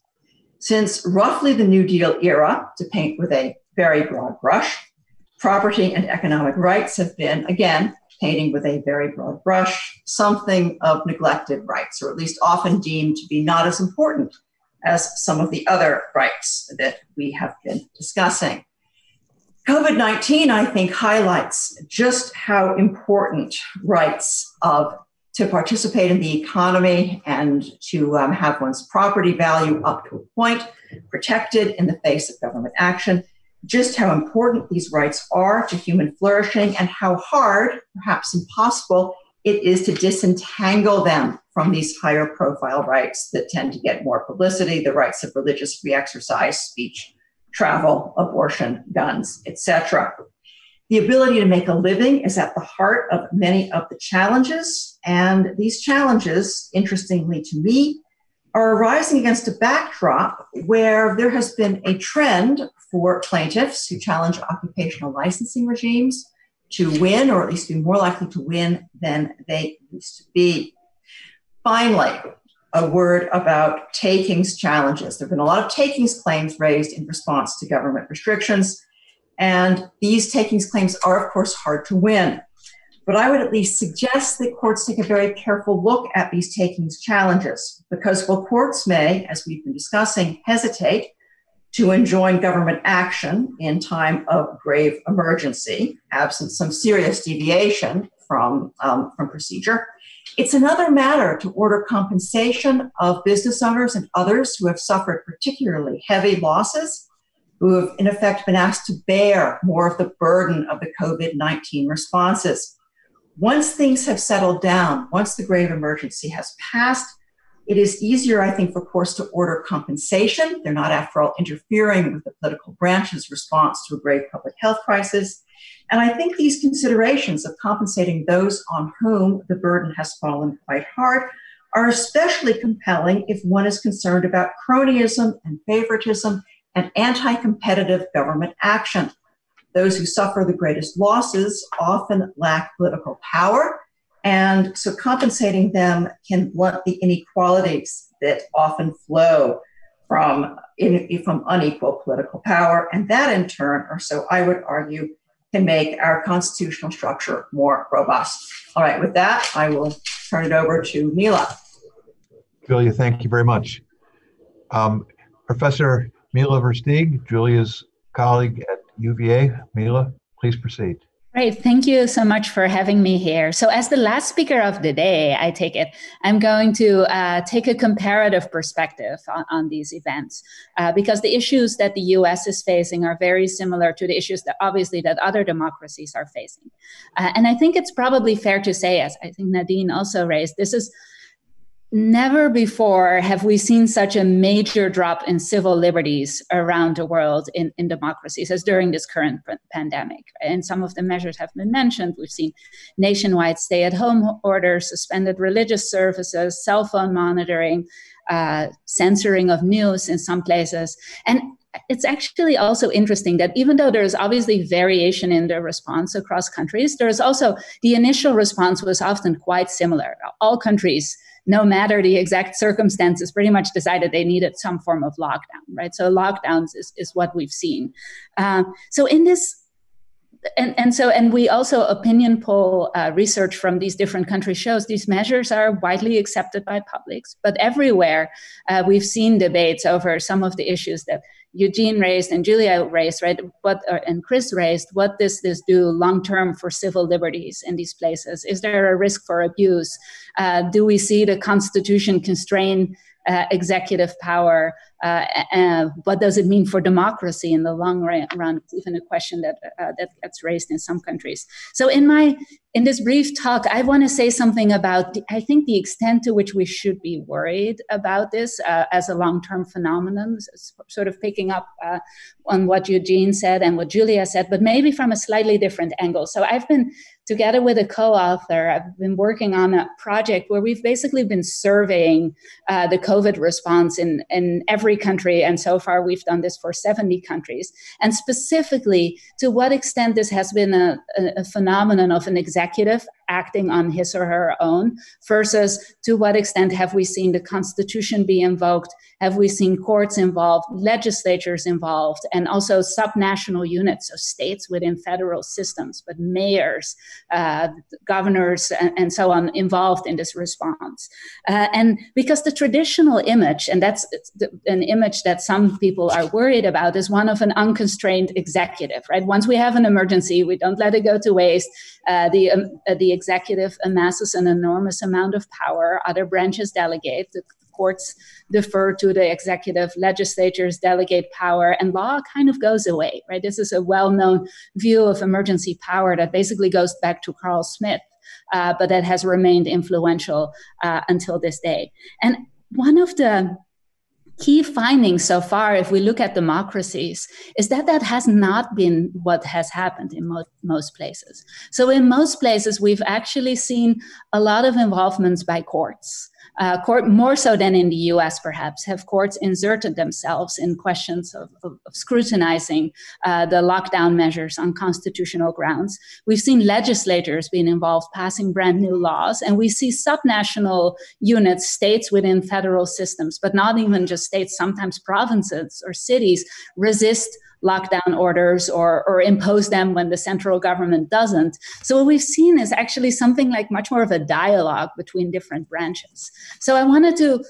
Since roughly the New Deal era, to paint with a very broad brush, property and economic rights have been, again, painting with a very broad brush, something of neglected rights, or at least often deemed to be not as important as some of the other rights that we have been discussing. COVID nineteen, I think, highlights just how important rights of to participate in the economy and to um, have one's property value up to a point, protected in the face of government action, just how important these rights are to human flourishing and how hard, perhaps impossible, it is to disentangle them from these higher profile rights that tend to get more publicity, the rights of religious free exercise, speech, travel, abortion, guns, et cetera. The ability to make a living is at the heart of many of the challenges. And these challenges, interestingly to me, are arising against a backdrop where there has been a trend for plaintiffs who challenge occupational licensing regimes to win, or at least be more likely to win than they used to be. Finally, a word about takings challenges. There have been a lot of takings claims raised in response to government restrictions. And these takings claims are, of course, hard to win. But I would at least suggest that courts take a very careful look at these takings challenges, because while courts may, as we've been discussing, hesitate to enjoin government action in time of grave emergency, absent some serious deviation from, um, from procedure, it's another matter to order compensation of business owners and others who have suffered particularly heavy losses, who have in effect been asked to bear more of the burden of the COVID nineteen responses. Once things have settled down, once the grave emergency has passed, it is easier, I think, for courts to order compensation. They're not, after all, interfering with the political branch's response to a grave public health crisis. And I think these considerations of compensating those on whom the burden has fallen quite hard are especially compelling if one is concerned about cronyism and favoritism and anti-competitive government action. Those who suffer the greatest losses often lack political power, and so compensating them can blunt the inequalities that often flow from, in, from unequal political power, and that in turn, or so I would argue, can make our constitutional structure more robust. All right, with that, I will turn it over to Mila. Julia, thank you very much. Um, Professor Mila Versteeg, Julia's colleague at U V A. Mila, please proceed. Great. Thank you so much for having me here. So as the last speaker of the day, I take it, I'm going to uh, take a comparative perspective on, on these events, uh, because the issues that the U S is facing are very similar to the issues that obviously that other democracies are facing. Uh, and I think it's probably fair to say, as I think Nadine also raised, this is never before have we seen such a major drop in civil liberties around the world in, in democracies as during this current pandemic. And some of the measures have been mentioned. We've seen nationwide stay-at-home orders, suspended religious services, cell phone monitoring, uh, censoring of news in some places. And it's actually also interesting that even though there's obviously variation in the response across countries, there's also the initial response was often quite similar. All countries, no matter the exact circumstances, pretty much decided they needed some form of lockdown, right? So lockdowns is, is what we've seen. Um, so in this, and, and so, and we also opinion poll uh, research from these different countries shows these measures are widely accepted by publics, but everywhere uh, we've seen debates over some of the issues that Eugene raised and Julia raised, right? What uh, and Chris raised, what does this do long-term for civil liberties in these places? Is there a risk for abuse? Uh, do we see the Constitution constrain uh, executive power? Uh, uh, what does it mean for democracy in the long run? It's even a question that uh, that gets raised in some countries. So in my in this brief talk, I want to say something about, the, I think, the extent to which we should be worried about this uh, as a long-term phenomenon, sort of picking up uh, on what Eugene said and what Julia said, but maybe from a slightly different angle. So I've been, together with a co-author, I've been working on a project where we've basically been surveying uh, the COVID response in, in every country. And so far, we've done this for seventy countries. And specifically, to what extent this has been a, a phenomenon of an executive Executive acting on his or her own versus to what extent have we seen the Constitution be invoked? Have we seen courts involved, legislatures involved, and also subnational units, so states within federal systems, but mayors, uh, governors, and, and so on involved in this response? Uh, and because the traditional image, and that's the, an image that some people are worried about, is one of an unconstrained executive, right? Once we have an emergency, we don't let it go to waste. Uh, the Uh, the executive amasses an enormous amount of power. Other branches delegate. The courts defer to the executive. Legislatures delegate power. And law kind of goes away, right? This is a well-known view of emergency power that basically goes back to Carl Smith, uh, but that has remained influential uh, until this day. And one of the key findings so far, if we look at democracies, is that that has not been what has happened in mo most places. So in most places, we've actually seen a lot of involvements by courts. Uh, court, more so than in the U S perhaps, have courts inserted themselves in questions of, of, of scrutinizing uh, the lockdown measures on constitutional grounds. We've seen legislators being involved, passing brand new laws, and we see subnational units, states within federal systems, but not even just states, sometimes provinces or cities resist lockdown orders or, or impose them when the central government doesn't. So what we've seen is actually something like much more of a dialogue between different branches. So I wanted to,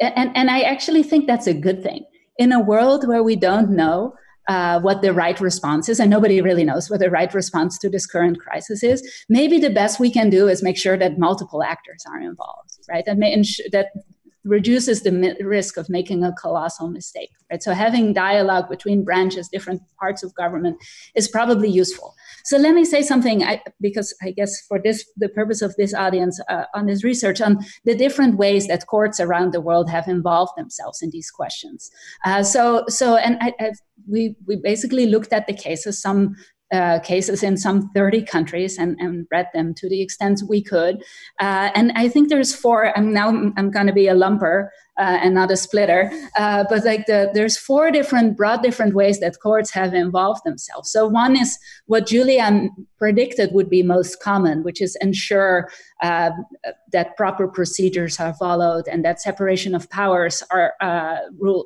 and, and I actually think that's a good thing. In a world where we don't know uh, what the right response is, and nobody really knows what the right response to this current crisis is, maybe the best we can do is make sure that multiple actors are involved, right? That may ensure that reduces the risk of making a colossal mistake, right? So having dialogue between branches, different parts of government is probably useful. So let me say something, I, because I guess for this, the purpose of this audience uh, on this research, on the different ways that courts around the world have involved themselves in these questions. Uh, so, so, and I, I, we, we basically looked at the cases, some Uh, cases in some thirty countries and, and read them to the extent we could. Uh, and I think there's four, I'm now I'm going to be a lumper uh, and not a splitter, uh, but like the, there's four different broad different ways that courts have involved themselves. So one is what Julia predicted would be most common, which is ensure uh, that proper procedures are followed and that separation of powers are uh, rule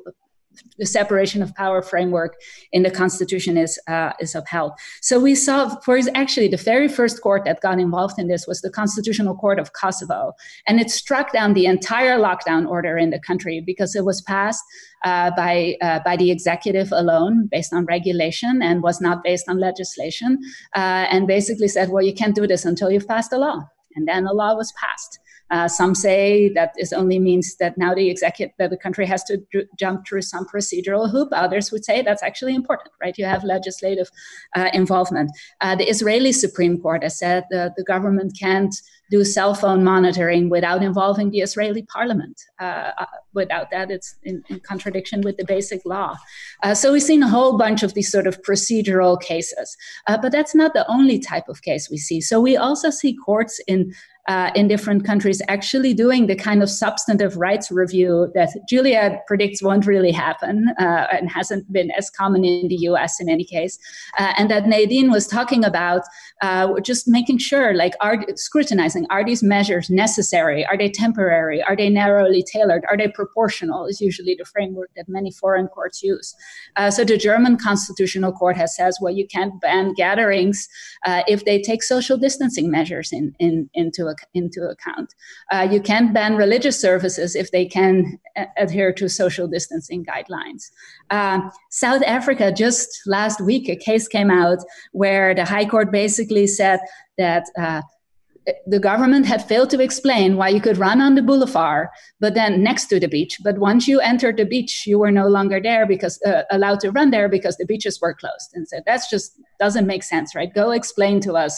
the separation of power framework in the Constitution is uh, is upheld. So we saw, for actually the very first court that got involved in this was the Constitutional Court of Kosovo, and it struck down the entire lockdown order in the country because it was passed uh, by uh, by the executive alone, based on regulation, and was not based on legislation, uh, and basically said, well, you can't do this until you've passed a law, and then a law was passed. Uh, some say that this only means that now the executive, that the country has to d- jump through some procedural hoop. Others would say that's actually important, right? You have legislative uh, involvement. Uh, the Israeli Supreme Court has said that the government can't do cell phone monitoring without involving the Israeli parliament. Uh, without that, it's in, in contradiction with the basic law. Uh, so we've seen a whole bunch of these sort of procedural cases, uh, but that's not the only type of case we see. So we also see courts in Uh, in different countries actually doing the kind of substantive rights review that Julia predicts won't really happen uh, and hasn't been as common in the U S in any case. Uh, and that Nadine was talking about, uh, just making sure, like, are scrutinizing, are these measures necessary? Are they temporary? Are they narrowly tailored? Are they proportional? Is usually the framework that many foreign courts use. Uh, so the German Constitutional Court has says, well, you can't ban gatherings uh, if they take social distancing measures in, in, into account. into account. Uh, you can't ban religious services if they can a- adhere to social distancing guidelines. Um, South Africa, just last week, a case came out where the High Court basically said that uh, the government had failed to explain why you could run on the boulevard, but then next to the beach. But once you entered the beach, you were no longer there because uh, allowed to run there because the beaches were closed. And so that's just doesn't make sense, right? Go explain to us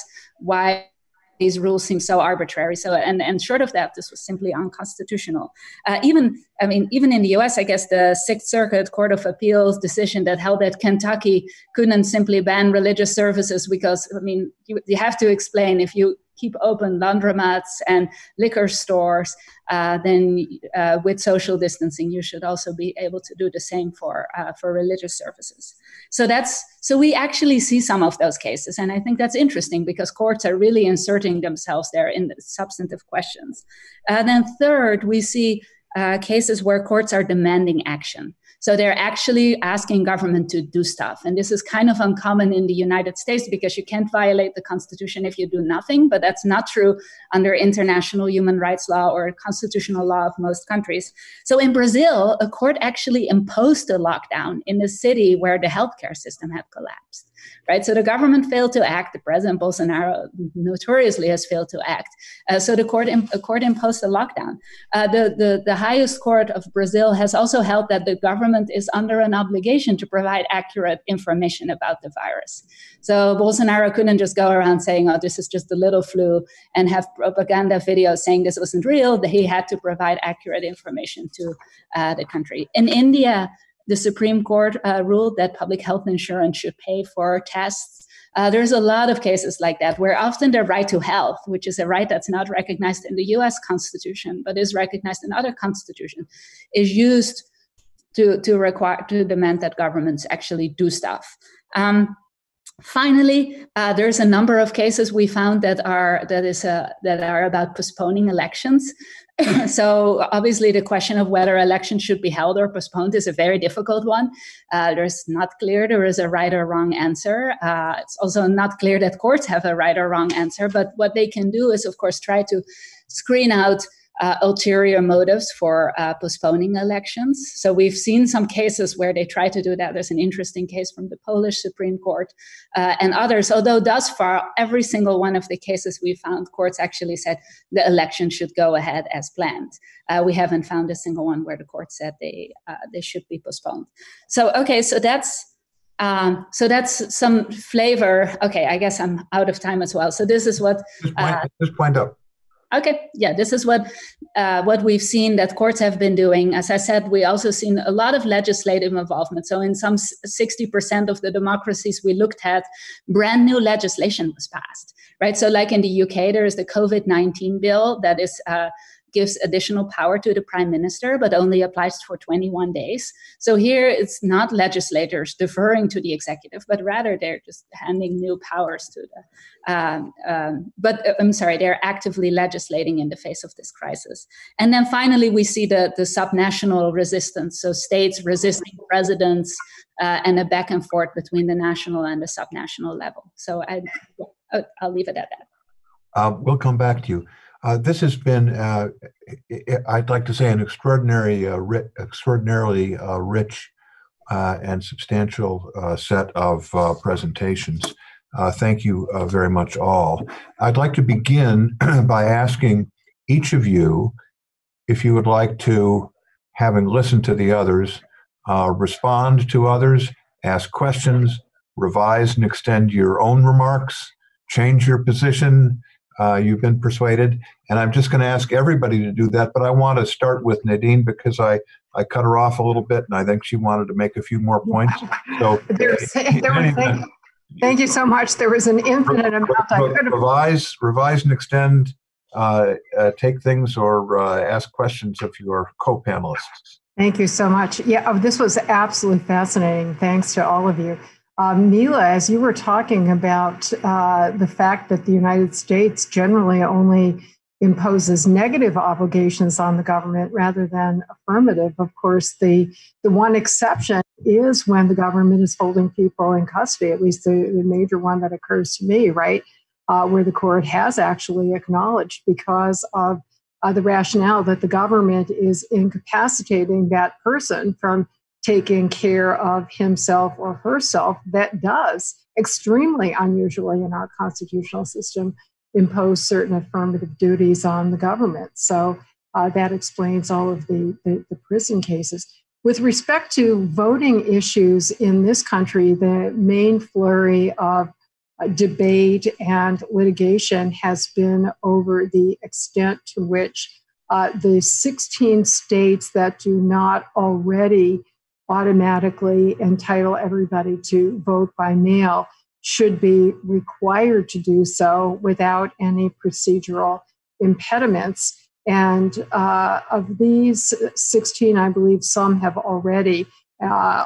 why these rules seem so arbitrary. So, and, and short of that, this was simply unconstitutional. Uh, even, I mean, even in the U S, I guess the Sixth Circuit Court of Appeals decision that held that Kentucky couldn't simply ban religious services because, I mean, you, you have to explain if you keep open laundromats and liquor stores, uh, then uh, with social distancing, you should also be able to do the same for uh, for religious services. So that's so we actually see some of those cases, and I think that's interesting because courts are really inserting themselves there in the substantive questions. And then third, we see uh, cases where courts are demanding action. So they're actually asking government to do stuff. And this is kind of uncommon in the United States because you can't violate the Constitution if you do nothing, but that's not true under international human rights law or constitutional law of most countries. So in Brazil, a court actually imposed a lockdown in the city where the healthcare system had collapsed. Right, so the government failed to act. The president Bolsonaro notoriously has failed to act. Uh, so the court, imp- court imposed a lockdown. Uh, the, the the highest court of Brazil has also held that the government is under an obligation to provide accurate information about the virus. So Bolsonaro couldn't just go around saying, "Oh, this is just a little flu," and have propaganda videos saying this wasn't real. That he had to provide accurate information to uh, the country. In India, the Supreme Court uh, ruled that public health insurance should pay for tests. Uh, there's a lot of cases like that where often the right to health, which is a right that's not recognized in the U S Constitution, but is recognized in other constitutions, is used to, to require, to demand that governments actually do stuff. Um, Finally, uh, there's a number of cases we found that are that is uh, that are about postponing elections. So obviously, the question of whether elections should be held or postponed is a very difficult one. Uh, there's not clear there is a right or wrong answer. Uh, it's also not clear that courts have a right or wrong answer. But what they can do is, of course, try to screen out Uh, ulterior motives for uh, postponing elections. So we've seen some cases where they try to do that. There's an interesting case from the Polish Supreme Court uh, and others. Although thus far, every single one of the cases we found, courts actually said the election should go ahead as planned. Uh, we haven't found a single one where the court said they uh, they should be postponed. So, okay, so that's Um, so that's some flavor. Okay, I guess I'm out of time as well. So this is what... Just wind, uh, just wind up. Okay, yeah, this is what uh, what we've seen that courts have been doing. As I said, we also seen a lot of legislative involvement. So in some sixty percent of the democracies we looked at, brand new legislation was passed, right? So like in the U K, there is the COVID nineteen bill that is uh, gives additional power to the prime minister, but only applies for twenty-one days. So here it's not legislators deferring to the executive, but rather they're just handing new powers to the, um, um, but uh, I'm sorry, they're actively legislating in the face of this crisis. And then finally, we see the, the subnational resistance. So states resisting presidents uh, and a back and forth between the national and the subnational level. So I, I'll leave it at that. Uh, we'll come back to you. Uh, this has been, uh, I'd like to say, an extraordinary, uh, ri extraordinarily uh, rich uh, and substantial uh, set of uh, presentations. Uh, thank you uh, very much all. I'd like to begin by asking each of you if you would like to, having listened to the others, uh, respond to others, ask questions, revise and extend your own remarks, change your position. Uh, you've been persuaded, and I'm just going to ask everybody to do that, but I want to start with Nadine because I, I cut her off a little bit, and I think she wanted to make a few more points. So, there was, there was, thank, you, thank you so much. There was an infinite amount I could have. Revise, revise and extend, uh, uh, take things, or uh, ask questions of your co-panelists. Thank you so much. Yeah, oh, this was absolutely fascinating. Thanks to all of you. Um, Mila, as you were talking about uh, the fact that the United States generally only imposes negative obligations on the government rather than affirmative, of course, the, the one exception is when the government is holding people in custody, at least the, the major one that occurs to me, right, uh, where the court has actually acknowledged because of uh, the rationale that the government is incapacitating that person from taking care of himself or herself, that does extremely unusually in our constitutional system impose certain affirmative duties on the government. So uh, that explains all of the, the, the prison cases. With respect to voting issues in this country, the main flurry of uh, debate and litigation has been over the extent to which uh, the sixteen states that do not already automatically entitle everybody to vote by mail should be required to do so without any procedural impediments. And uh, of these sixteen, I believe some have already uh,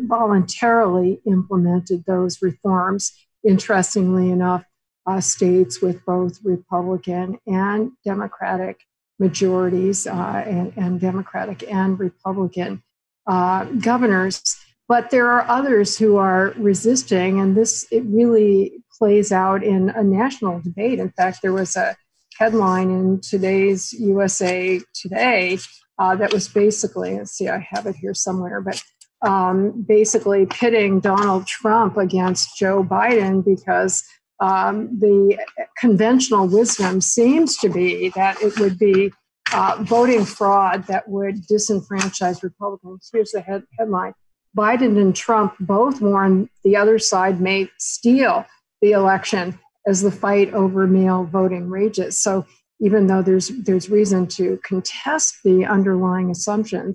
voluntarily implemented those reforms. Interestingly enough, uh, states with both Republican and Democratic majorities uh, and, and Democratic and Republican Uh, governors, but there are others who are resisting, and this it really plays out in a national debate. In fact, there was a headline in today's U S A Today uh, that was basically, let's see, I have it here somewhere, but um, basically pitting Donald Trump against Joe Biden because um, the conventional wisdom seems to be that it would be Uh, voting fraud that would disenfranchise Republicans. Here's the head headline. Biden and Trump both warn the other side may steal the election as the fight over mail voting rages. So even though there's, there's reason to contest the underlying assumptions,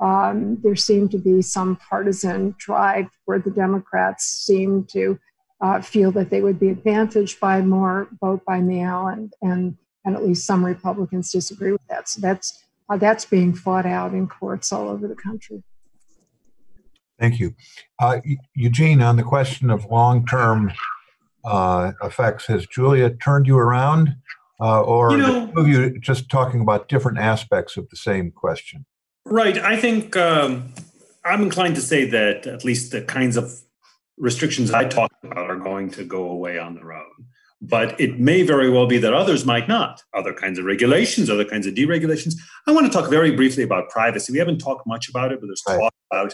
um, there seemed to be some partisan drive where the Democrats seemed to uh, feel that they would be advantaged by more vote by mail, and, and And at least some Republicans disagree with that. So that's uh, that's being fought out in courts all over the country. Thank you. Uh, Eugene, on the question of long-term uh, effects, has Julia turned you around? Uh, or you know, are you just talking about different aspects of the same question? Right. I think um, I'm inclined to say that at least the kinds of restrictions I talk about are going to go away on their own. But it may very well be that others might not. Other kinds of regulations, other kinds of deregulations. I want to talk very briefly about privacy. We haven't talked much about it, but there's right. talk about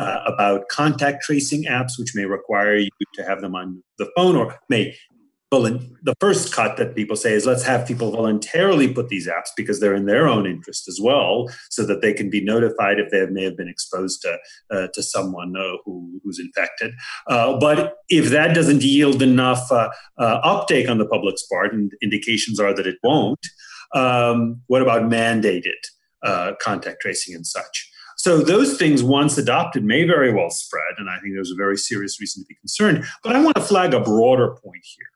uh, about contact tracing apps, which may require you to have them on the phone, or may the first cut that people say is let's have people voluntarily put these apps because they're in their own interest as well, so that they can be notified if they may have been exposed to uh, to someone uh, who, who's infected. Uh, but if that doesn't yield enough uh, uh, uptake on the public's part, and indications are that it won't, um, what about mandated uh, contact tracing and such? So those things, once adopted, may very well spread, and I think there's a very serious reason to be concerned. But I want to flag a broader point here.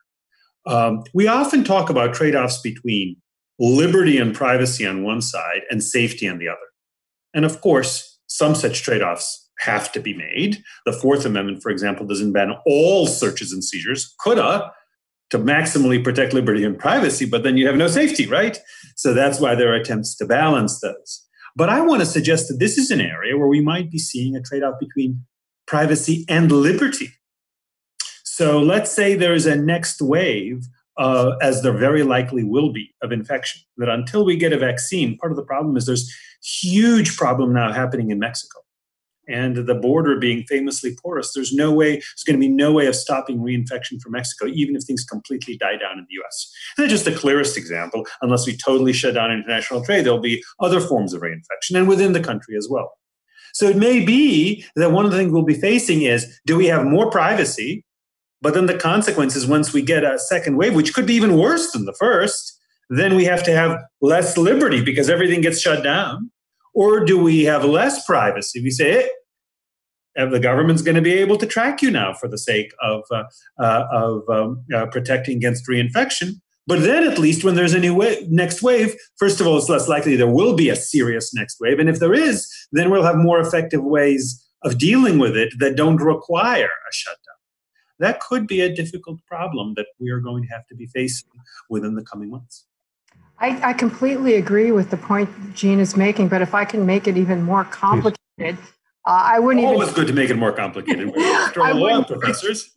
Um, we often talk about trade-offs between liberty and privacy on one side and safety on the other. And of course, some such trade-offs have to be made. The Fourth Amendment, for example, doesn't ban all searches and seizures, coulda, to maximally protect liberty and privacy, but then you have no safety, right? So that's why there are attempts to balance those. But I want to suggest that this is an area where we might be seeing a trade-off between privacy and liberty. So let's say there is a next wave, uh, as there very likely will be, of infection, that until we get a vaccine, part of the problem is there's huge problem now happening in Mexico. And the border being famously porous, there's no way, there's going to be no way of stopping reinfection from Mexico, even if things completely die down in the U S. And that's just the clearest example. Unless we totally shut down international trade, there'll be other forms of reinfection and within the country as well. So it may be that one of the things we'll be facing is, do we have more privacy? But then the consequences, once we get a second wave, which could be even worse than the first, then we have to have less liberty because everything gets shut down. Or do we have less privacy? We say, hey, the government's going to be able to track you now for the sake of, uh, uh, of um, uh, protecting against reinfection. But then at least when there's a new wave, next wave, first of all, it's less likely there will be a serious next wave. And if there is, then we'll have more effective ways of dealing with it that don't require a shutdown. That could be a difficult problem that we are going to have to be facing within the coming months. I, I completely agree with the point Gene is making, but if I can make it even more complicated, uh, I wouldn't Always even... good to make it more complicated. We're I, wouldn't, professors.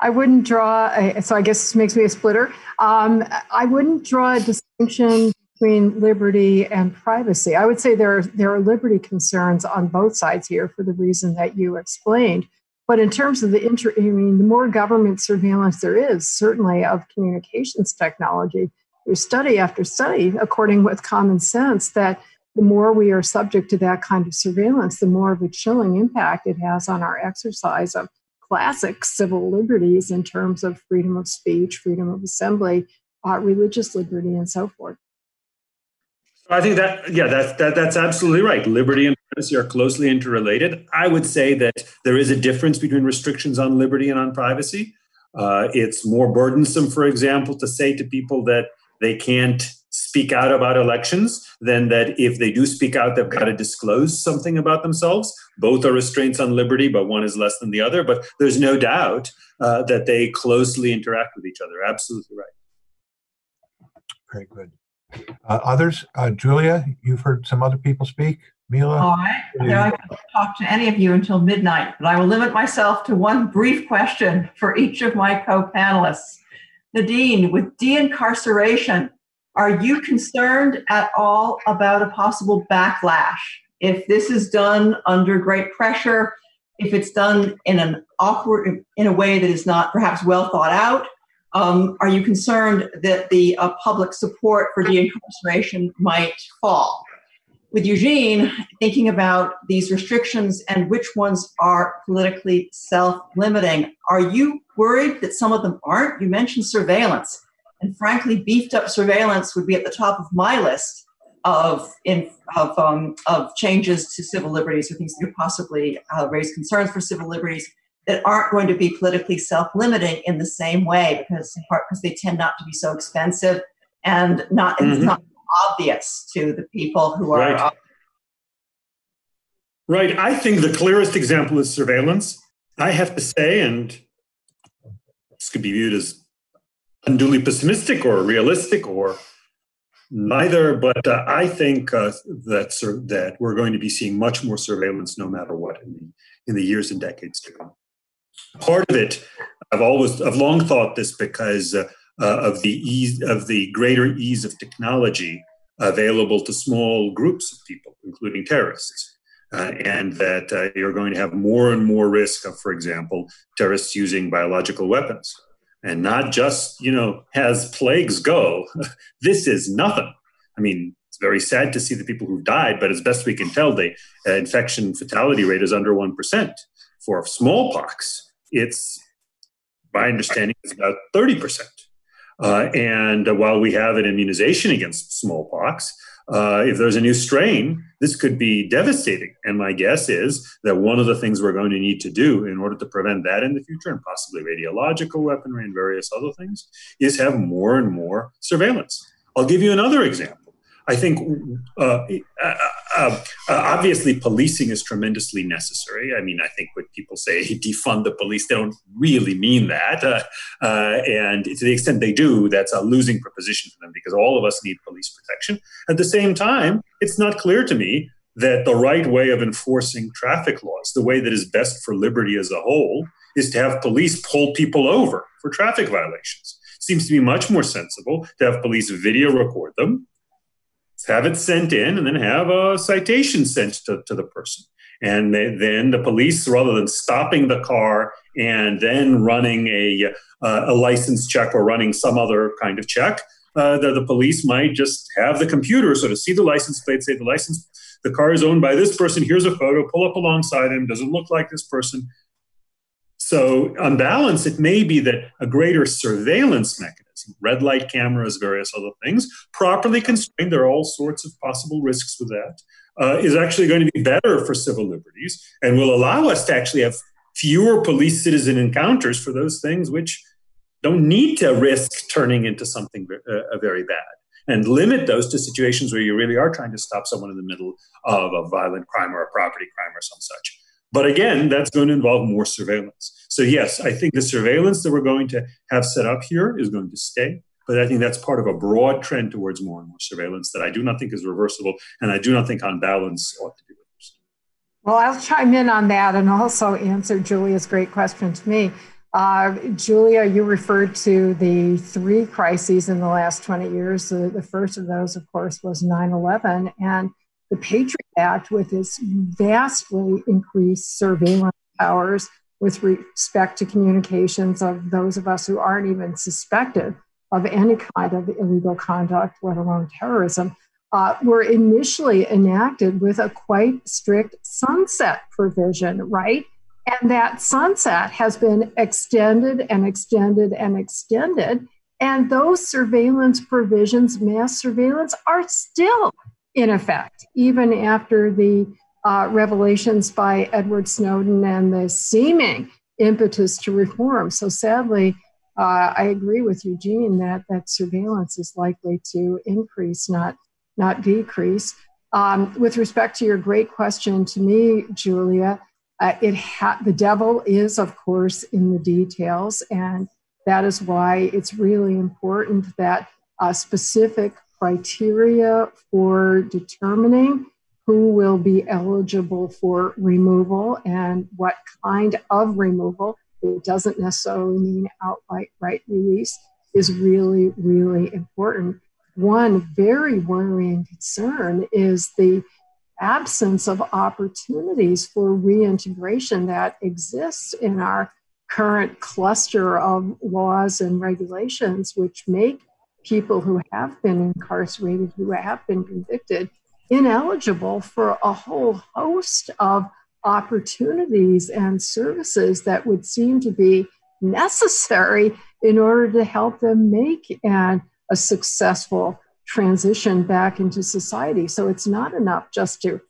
I wouldn't draw, a, so I guess this makes me a splitter. Um, I wouldn't draw a distinction between liberty and privacy. I would say there are, there are liberty concerns on both sides here for the reason that you explained. But in terms of the, inter, I mean, the more government surveillance there is, certainly of communications technology, there's study after study, according with common sense, that the more we are subject to that kind of surveillance, the more of a chilling impact it has on our exercise of classic civil liberties in terms of freedom of speech, freedom of assembly, uh, religious liberty, and so forth. I think that, yeah, that, that, that's absolutely right. Liberty and privacy are closely interrelated. I would say that there is a difference between restrictions on liberty and on privacy. Uh, it's more burdensome, for example, to say to people that they can't speak out about elections, than that if they do speak out, they've got to disclose something about themselves. Both are restraints on liberty, but one is less than the other. But there's no doubt uh, that they closely interact with each other. Absolutely right. Very good. Uh, others? Uh, Julia, you've heard some other people speak. Mila? All right. Now I can't talk to any of you until midnight, but I will limit myself to one brief question for each of my co-panelists. Nadine, with de-incarceration, are you concerned at all about a possible backlash? If this is done under great pressure, if it's done in an awkward, in a way that is not perhaps well thought out, um, are you concerned that the uh, public support for de-incarceration might fall? With Eugene, thinking about these restrictions and which ones are politically self-limiting, are you worried that some of them aren't? You mentioned surveillance, and frankly, beefed up surveillance would be at the top of my list of, in, of, um, of changes to civil liberties or things that could possibly uh, raise concerns for civil liberties that aren't going to be politically self-limiting in the same way, because in part because they tend not to be so expensive and not, mm-hmm. it's not obvious to the people who are... Right. Uh, right. I think the clearest example is surveillance. I have to say, and this could be viewed as unduly pessimistic or realistic or neither, but uh, I think uh, that, sur- that we're going to be seeing much more surveillance no matter what in the, in the years and decades to come. Part of it, I've always, I've long thought this because uh, Uh, of the ease of the greater ease of technology available to small groups of people, including terrorists, uh, and that uh, you're going to have more and more risk of, for example, terrorists using biological weapons, and not just, you know, as plagues go, this is nothing. I mean, it's very sad to see the people who've died, but as best we can tell, the uh, infection fatality rate is under one percent. For smallpox, it's, my understanding, is about thirty percent. Uh, and uh, while we have an immunization against smallpox, uh, if there's a new strain, this could be devastating. And my guess is that one of the things we're going to need to do in order to prevent that in the future, and possibly radiological weaponry and various other things, is have more and more surveillance. I'll give you another example. I think uh, uh, uh, obviously policing is tremendously necessary. I mean, I think when people say defund the police, they don't really mean that. Uh, uh, and to the extent they do, that's a losing proposition for them because all of us need police protection. At the same time, it's not clear to me that the right way of enforcing traffic laws, the way that is best for liberty as a whole, is to have police pull people over for traffic violations. Seems to be much more sensible to have police video record them, have it sent in, and then have a citation sent to, to the person. And they, then the police, rather than stopping the car and then running a, uh, a license check or running some other kind of check, uh, the, the police might just have the computer sort of see the license plate, say the license, the car is owned by this person, here's a photo, pull up alongside him, doesn't look like this person. So on balance, it may be that a greater surveillance mechanism, red light cameras, various other things, properly constrained, there are all sorts of possible risks with that, uh, is actually going to be better for civil liberties and will allow us to actually have fewer police citizen encounters for those things which don't need to risk turning into something uh, very bad, and limit those to situations where you really are trying to stop someone in the middle of a violent crime or a property crime or some such. But again, that's going to involve more surveillance. So yes, I think the surveillance that we're going to have set up here is going to stay, but I think that's part of a broad trend towards more and more surveillance that I do not think is reversible, and I do not think on balance ought to be reversed. Well, I'll chime in on that and also answer Julia's great question to me. Uh, Julia, you referred to the three crises in the last twenty years. The, the first of those, of course, was nine eleven, and the Patriot Act, with its vastly increased surveillance powers with respect to communications of those of us who aren't even suspected of any kind of illegal conduct, let alone terrorism, uh, were initially enacted with a quite strict sunset provision, right? And that sunset has been extended and extended and extended. And those surveillance provisions, mass surveillance, are still in effect, even after the uh, revelations by Edward Snowden and the seeming impetus to reform. So sadly, uh, I agree with Eugene that that surveillance is likely to increase, not, not decrease. Um, with respect to your great question to me, Julia, uh, it ha- the devil is, of course, in the details, and that is why it's really important that uh, specific criteria for determining who will be eligible for removal and what kind of removal, it doesn't necessarily mean outright release, is really, really important. One very worrying concern is the absence of opportunities for reintegration that exists in our current cluster of laws and regulations, which make people who have been incarcerated, who have been convicted, ineligible for a whole host of opportunities and services that would seem to be necessary in order to help them make an, a successful transition back into society. So it's not enough just to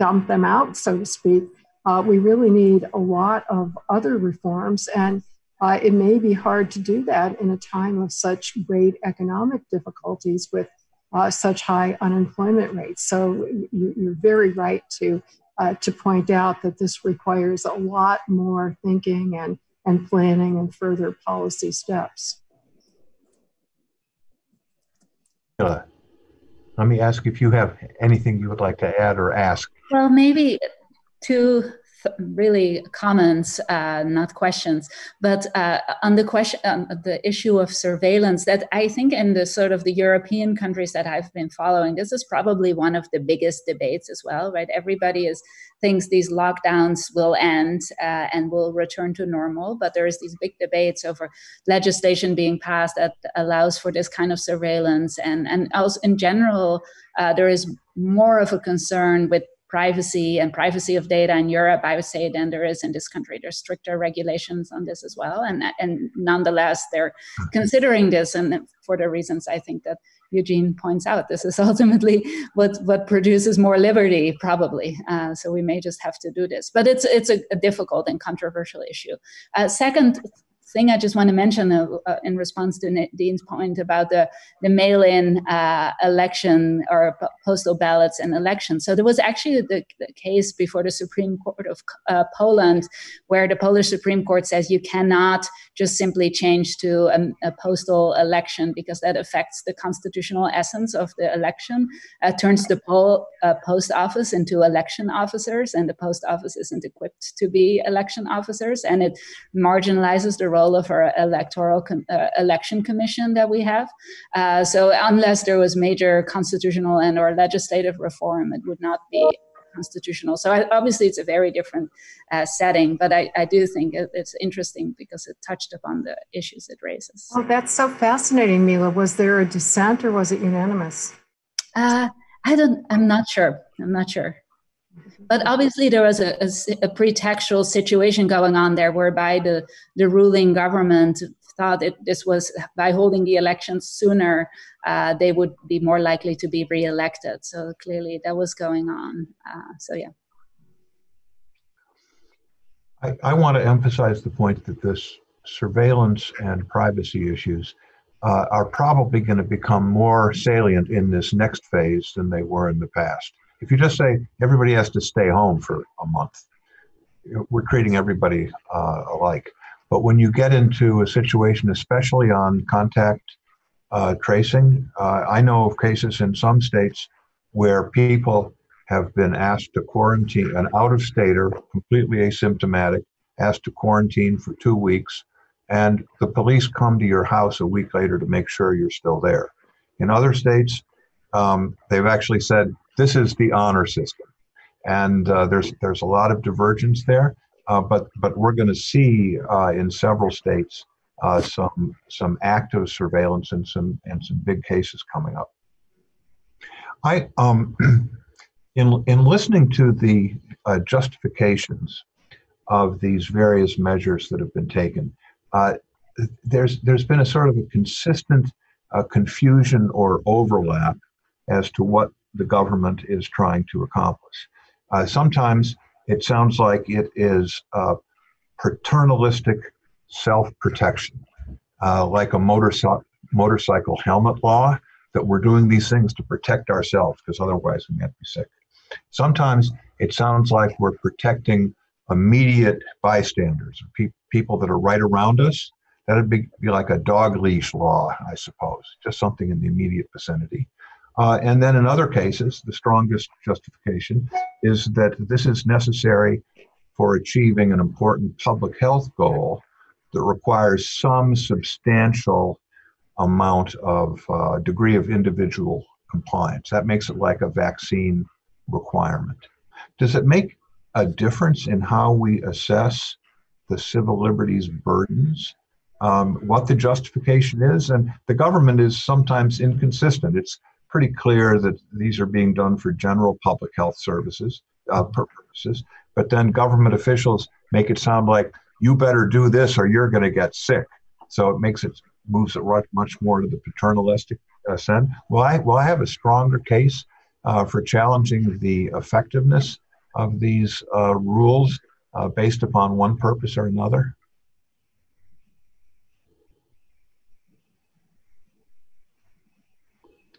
dump them out, so to speak. Uh, we really need a lot of other reforms, and Uh, it may be hard to do that in a time of such great economic difficulties with uh, such high unemployment rates. So you, you're very right to uh, to point out that this requires a lot more thinking and, and planning and further policy steps. Uh, let me ask if you have anything you would like to add or ask. Well, maybe to... really comments, uh, not questions, but uh, on the question, um, the issue of surveillance, that I think in the sort of the European countries that I've been following, this is probably one of the biggest debates as well, right? Everybody is thinks these lockdowns will end uh, and will return to normal, but there is these big debates over legislation being passed that allows for this kind of surveillance, and and also in general, uh, there is more of a concern with privacy and privacy of data in Europe, I would say, than there is in this country. There's stricter regulations on this as well. And, and nonetheless, they're considering this. And for the reasons I think that Eugene points out, this is ultimately what, what produces more liberty, probably. Uh, so we may just have to do this. But it's, it's a, a difficult and controversial issue. Uh, second thing I just want to mention uh, uh, in response to Nadine's point about the, the mail-in uh, election or postal ballots and elections. So there was actually the, the case before the Supreme Court of uh, Poland, where the Polish Supreme Court says you cannot just simply change to a, a postal election because that affects the constitutional essence of the election, uh, turns the poll, uh, post office into election officers, and the post office isn't equipped to be election officers, and it marginalizes the role of our electoral com uh, election commission that we have. Uh, so unless there was major constitutional and or legislative reform, it would not be constitutional. So I, obviously it's a very different uh, setting, but I, I do think it, it's interesting because it touched upon the issues it raises. Well, that's so fascinating, Mila. Was there a dissent or was it unanimous? Uh, I don't, I'm not sure. I'm not sure. But obviously there was a, a, a pretextual situation going on there whereby the, the ruling government thought that this was, by holding the elections sooner, uh, they would be more likely to be reelected. So clearly that was going on. Uh, so, yeah. I, I want to emphasize the point that this surveillance and privacy issues uh, are probably going to become more salient in this next phase than they were in the past. If you just say everybody has to stay home for a month, we're treating everybody uh, alike. But when you get into a situation, especially on contact uh, tracing, uh, I know of cases in some states where people have been asked to quarantine, an out-of-stater, completely asymptomatic, asked to quarantine for two weeks, and the police come to your house a week later to make sure you're still there. In other states, um, they've actually said, this is the honor system, and uh, there's there's a lot of divergence there. Uh, but but we're going to see uh, in several states uh, some some active surveillance and some and some big cases coming up. I um, in in listening to the uh, justifications of these various measures that have been taken, uh, there's there's been a sort of a consistent uh, confusion or overlap as to what the government is trying to accomplish. Uh, sometimes it sounds like it is uh, paternalistic self-protection, uh, like a motorcycle motorcycle helmet law, that we're doing these things to protect ourselves because otherwise we might be sick. Sometimes it sounds like we're protecting immediate bystanders, pe people that are right around us. That would be, be like a dog leash law, I suppose, just something in the immediate vicinity. Uh, and then in other cases, the strongest justification is that this is necessary for achieving an important public health goal that requires some substantial amount of uh, degree of individual compliance. That makes it like a vaccine requirement. Does it make a difference in how we assess the civil liberties burdens? Um, what the justification is? And the government is sometimes inconsistent. It's pretty clear that these are being done for general public health services uh, purposes, but then government officials make it sound like you better do this or you're going to get sick. So it makes it moves it right much more to the paternalistic uh, sense. Well, I well I have a stronger case uh, for challenging the effectiveness of these uh, rules uh, based upon one purpose or another.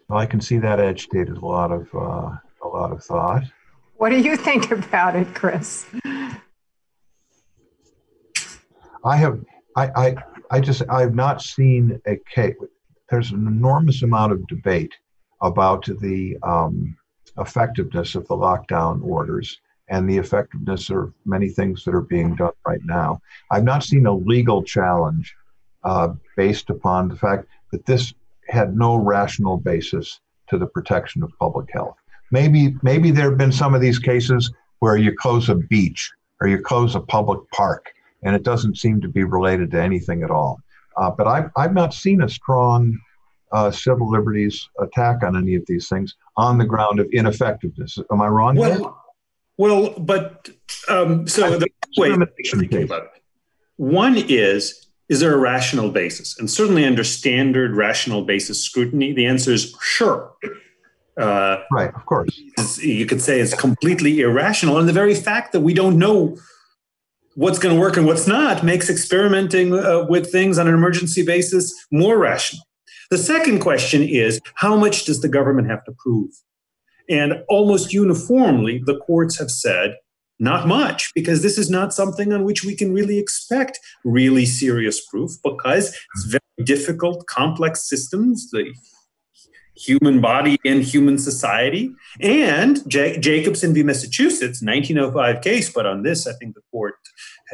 Well, I can see that agitated a lot of uh, a lot of thought. What do you think about it, Chris? I have I I, I just I've not seen a case. There's an enormous amount of debate about the um, effectiveness of the lockdown orders and the effectiveness of many things that are being done right now. I've not seen a legal challenge uh, based upon the fact that this had no rational basis to the protection of public health. Maybe maybe there have been some of these cases where you close a beach or you close a public park and it doesn't seem to be related to anything at all. Uh, but I've, I've not seen a strong uh, civil liberties attack on any of these things on the ground of ineffectiveness. Am I wrong? Well, here? well but um, so the way thinking about it. One is, is there a rational basis? And certainly under standard rational basis scrutiny, the answer is sure. Uh, right, of course. You could say it's completely irrational. And the very fact that we don't know what's going to work and what's not makes experimenting uh, with things on an emergency basis more rational. The second question is, how much does the government have to prove? And almost uniformly, the courts have said, not much, because this is not something on which we can really expect really serious proof, because it's very difficult, complex systems, the human body and human society. And J- Jacobson v. Massachusetts, nineteen oh five case, but on this, I think the court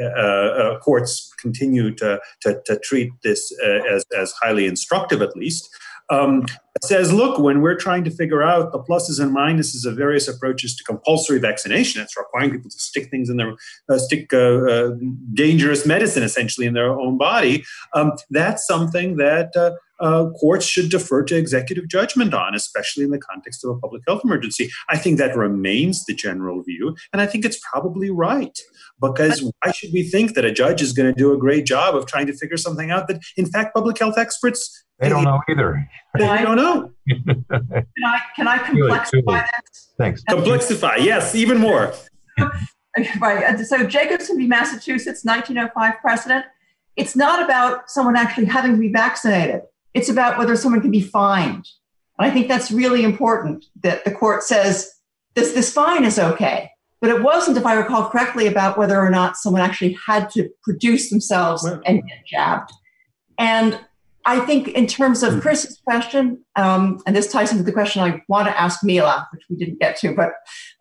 uh, uh, courts continue to, to, to treat this uh, as, as highly instructive, at least, Um, says, look, when we're trying to figure out the pluses and minuses of various approaches to compulsory vaccination, it's requiring people to stick things in their, uh, stick uh, uh, dangerous medicine, essentially, in their own body, um, that's something that uh, uh, courts should defer to executive judgment on, especially in the context of a public health emergency. I think that remains the general view, and I think it's probably right, because why should we think that a judge is going to do a great job of trying to figure something out that, in fact, public health experts... They don't know either. They don't know. Can I, can I complexify this? Thanks. Complexify, yes, even more. So Jacobson v. Massachusetts, nineteen oh five precedent, it's not about someone actually having to be vaccinated. It's about whether someone can be fined. And I think that's really important, that the court says this, this fine is okay. But it wasn't, if I recall correctly, about whether or not someone actually had to produce themselves well, and get jabbed. And I think in terms of Chris's question, um, and this ties into the question I want to ask Mila, which we didn't get to, but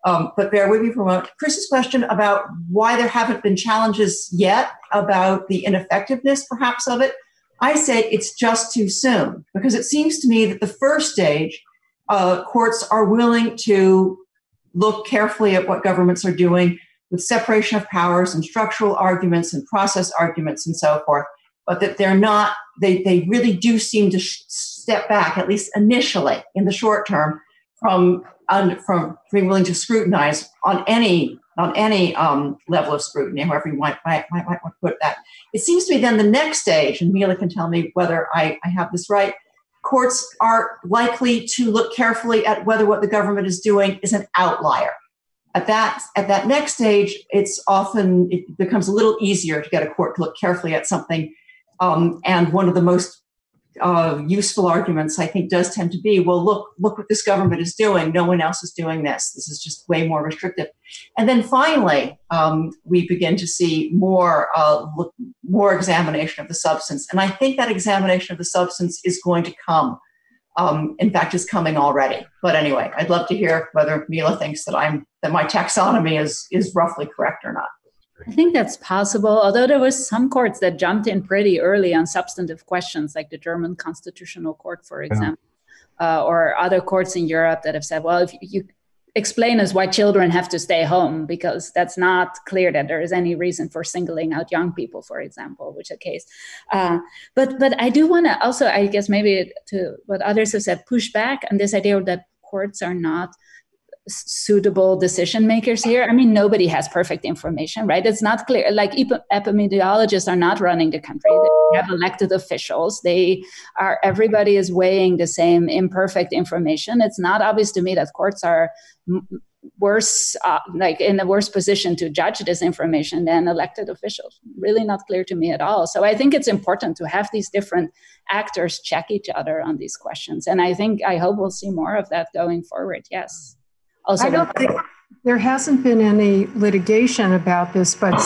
um, but bear with me for a moment. Chris's question about why there haven't been challenges yet about the ineffectiveness, perhaps, of it, I say it's just too soon, because it seems to me that the first stage, uh, courts are willing to look carefully at what governments are doing with separation of powers and structural arguments and process arguments and so forth, but that they're not, they, they really do seem to sh- step back, at least initially in the short term, from un, from being willing to scrutinize on any on any um, level of scrutiny, however you might, might, might, might want to put that. It seems to me then the next stage, and Mila can tell me whether I, I have this right, courts are likely to look carefully at whether what the government is doing is an outlier. At that, at that next stage, it's often, it becomes a little easier to get a court to look carefully at something. Um, and one of the most uh, useful arguments, I think, does tend to be, well, look, look what this government is doing. No one else is doing this. This is just way more restrictive. And then finally, um, we begin to see more, uh, look, more examination of the substance. And I think that examination of the substance is going to come. Um, in fact, it's coming already. But anyway, I'd love to hear whether Mila thinks that I'm that my taxonomy is is roughly correct or not. I think that's possible, although there were some courts that jumped in pretty early on substantive questions, like the German Constitutional Court, for example, yeah. uh, or other courts in Europe that have said, well, if you, you explain us why children have to stay home, because that's not clear that there is any reason for singling out young people, for example, which is a case. Uh, but but I do want to also, I guess maybe to what others have said, push back on this idea that courts are not suitable decision makers here. I mean, nobody has perfect information, right? It's not clear. Like ep- epidemiologists are not running the country. They have elected officials. They are, everybody is weighing the same imperfect information. It's not obvious to me that courts are m- worse, uh, like in a worse position to judge this information than elected officials. Really not clear to me at all. So I think it's important to have these different actors check each other on these questions. And I think, I hope we'll see more of that going forward. Yes. Also I don't think there hasn't been any litigation about this, but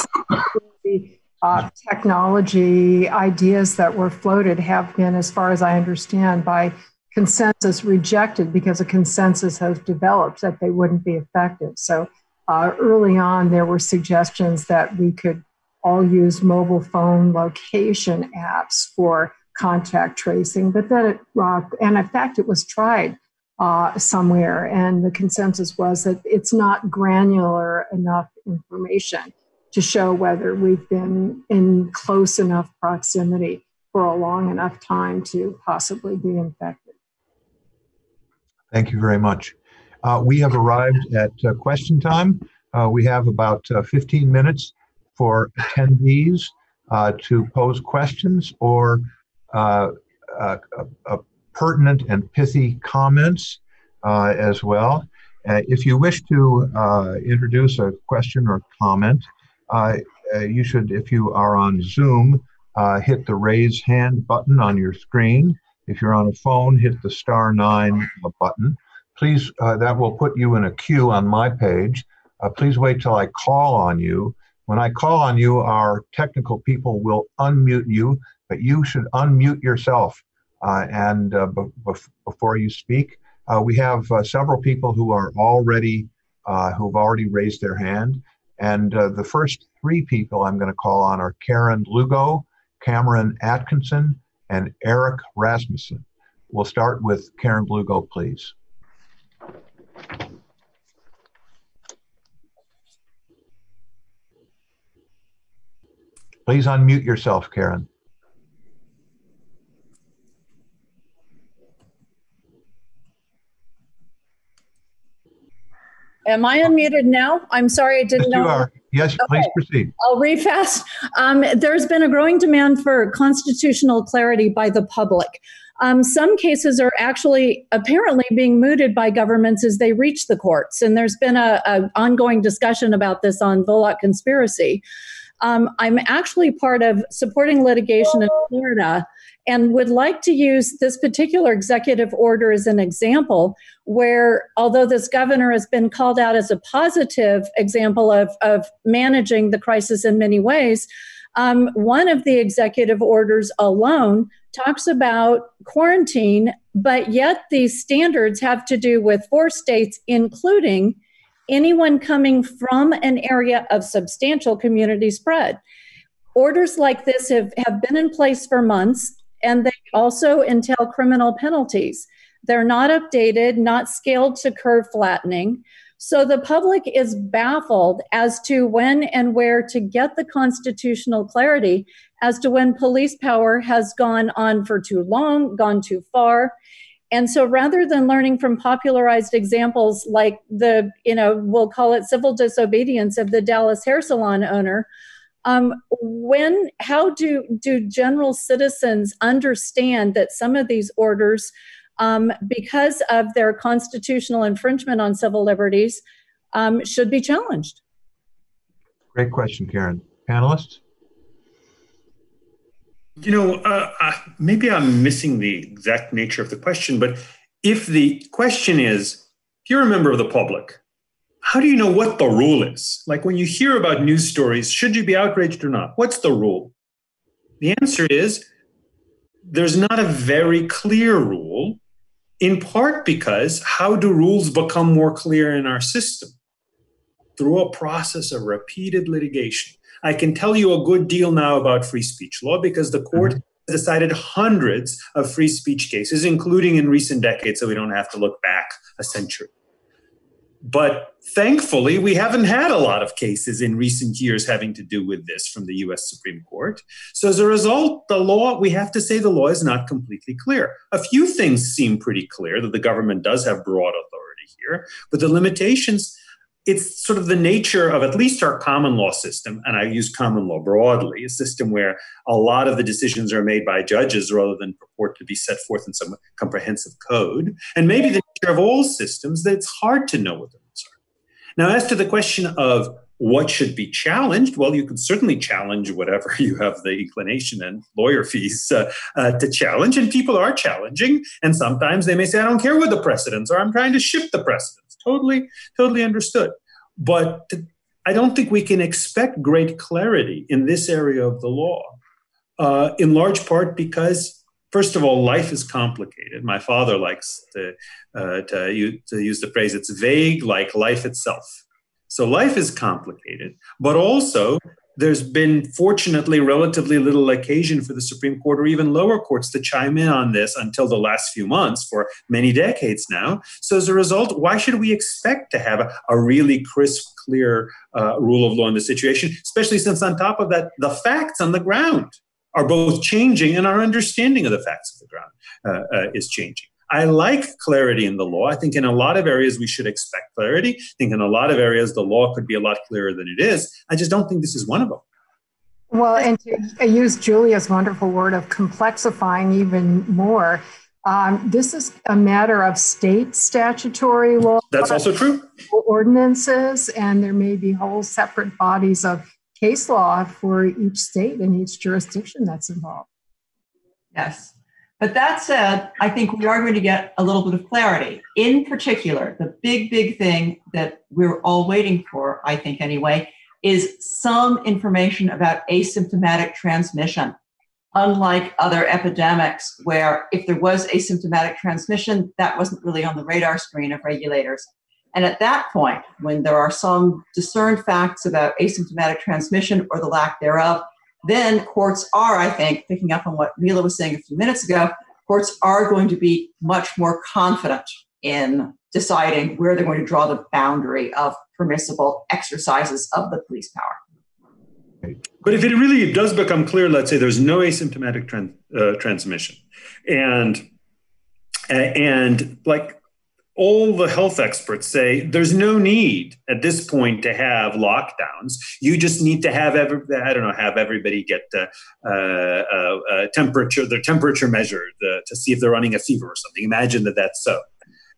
the uh, technology ideas that were floated have been, as far as I understand, by consensus rejected because a consensus has developed that they wouldn't be effective. So uh, early on, there were suggestions that we could all use mobile phone location apps for contact tracing, but then it, uh, and in fact, it was tried. Uh, somewhere, and the consensus was that it's not granular enough information to show whether we've been in close enough proximity for a long enough time to possibly be infected. Thank you very much. Uh, we have arrived at uh, question time. Uh, we have about uh, fifteen minutes for attendees uh, to pose questions or uh, a, a pertinent and pithy comments uh, as well. Uh, if you wish to uh, introduce a question or comment, uh, you should, if you are on Zoom, uh, hit the raise hand button on your screen. If you're on a phone, hit the star nine button. Please, uh, that will put you in a queue on my page. Uh, please wait till I call on you. When I call on you, our technical people will unmute you, but you should unmute yourself uh, and uh, b- bef- before you speak. Uh, we have uh, several people who are already, uh, who've already raised their hand. And uh, the first three people I'm going to call on are Karen Lugo, Cameron Atkinson, and Eric Rasmussen. We'll start with Karen Lugo, please. Please unmute yourself, Karen. Am I unmuted now? I'm sorry, I didn't know. Yes, you are. Yes, okay. Please proceed. I'll read fast. Um, there's been a growing demand for constitutional clarity by the public. Um, some cases are actually apparently being mooted by governments as they reach the courts. And there's been a, a ongoing discussion about this on Volokh Conspiracy. Um, I'm actually part of supporting litigation in Florida and would like to use this particular executive order as an example where, although this governor has been called out as a positive example of, of managing the crisis in many ways, um, one of the executive orders alone talks about quarantine, but yet these standards have to do with four states, including anyone coming from an area of substantial community spread. Orders like this have, have been in place for months, and they also entail criminal penalties. They're not updated, not scaled to curve flattening. So the public is baffled as to when and where to get the constitutional clarity as to when police power has gone on for too long, gone too far. And so rather than learning from popularized examples like the, you know, we'll call it civil disobedience of the Dallas hair salon owner, um, when, how do, do general citizens understand that some of these orders, um, because of their constitutional infringement on civil liberties, um, should be challenged? Great question, Karen. Panelists? You know, uh, uh, maybe I'm missing the exact nature of the question, but if the question is, if you're a member of the public, how do you know what the rule is? Like when you hear about news stories, should you be outraged or not? What's the rule? The answer is there's not a very clear rule, in part because how do rules become more clear in our system? Through a process of repeated litigation. I can tell you a good deal now about free speech law because the court mm-hmm. has decided hundreds of free speech cases, including in recent decades, so we don't have to look back a century. But thankfully, we haven't had a lot of cases in recent years having to do with this from the U S Supreme Court. So as a result, the law, we have to say the law is not completely clear. A few things seem pretty clear that the government does have broad authority here, but the limitations, it's sort of the nature of at least our common law system, and I use common law broadly, a system where a lot of the decisions are made by judges rather than purport to be set forth in some comprehensive code. And maybe the nature of all systems that it's hard to know what the rules are. Now, as to the question of what should be challenged, well, you can certainly challenge whatever you have the inclination and lawyer fees uh, uh, to challenge, and people are challenging. And sometimes they may say, I don't care what the precedents are, I'm trying to shift the precedents. Totally, totally understood. But I don't think we can expect great clarity in this area of the law, uh, in large part because, first of all, life is complicated. My father likes to, uh, to, use, to use the phrase, it's vague like life itself. So life is complicated, but also there's been, fortunately, relatively little occasion for the Supreme Court or even lower courts to chime in on this until the last few months for many decades now. So as a result, why should we expect to have a, a really crisp, clear uh, rule of law in this situation, especially since on top of that, the facts on the ground are both changing and our understanding of the facts on the ground uh, uh, is changing. I like clarity in the law. I think in a lot of areas we should expect clarity. I think in a lot of areas the law could be a lot clearer than it is. I just don't think this is one of them. Well, and to use Julia's wonderful word of complexifying even more, um, this is a matter of state statutory law. That's also true. Ordinances, and there may be whole separate bodies of case law for each state and each jurisdiction that's involved. Yes. But that said, I think we are going to get a little bit of clarity. In particular, the big, big thing that we're all waiting for, I think anyway, is some information about asymptomatic transmission. Unlike other epidemics where if there was asymptomatic transmission, that wasn't really on the radar screen of regulators. And at that point, when there are some discerned facts about asymptomatic transmission or the lack thereof, then courts are, I think, picking up on what Mila was saying a few minutes ago, courts are going to be much more confident in deciding where they're going to draw the boundary of permissible exercises of the police power. But if it really does become clear, let's say there's no asymptomatic trans, uh, transmission, and and like all the health experts say, there's no need at this point to have lockdowns. You just need to have every, I don't know, have everybody get the, uh, uh, uh, temperature, their temperature measured uh, to see if they're running a fever or something. Imagine that that's so.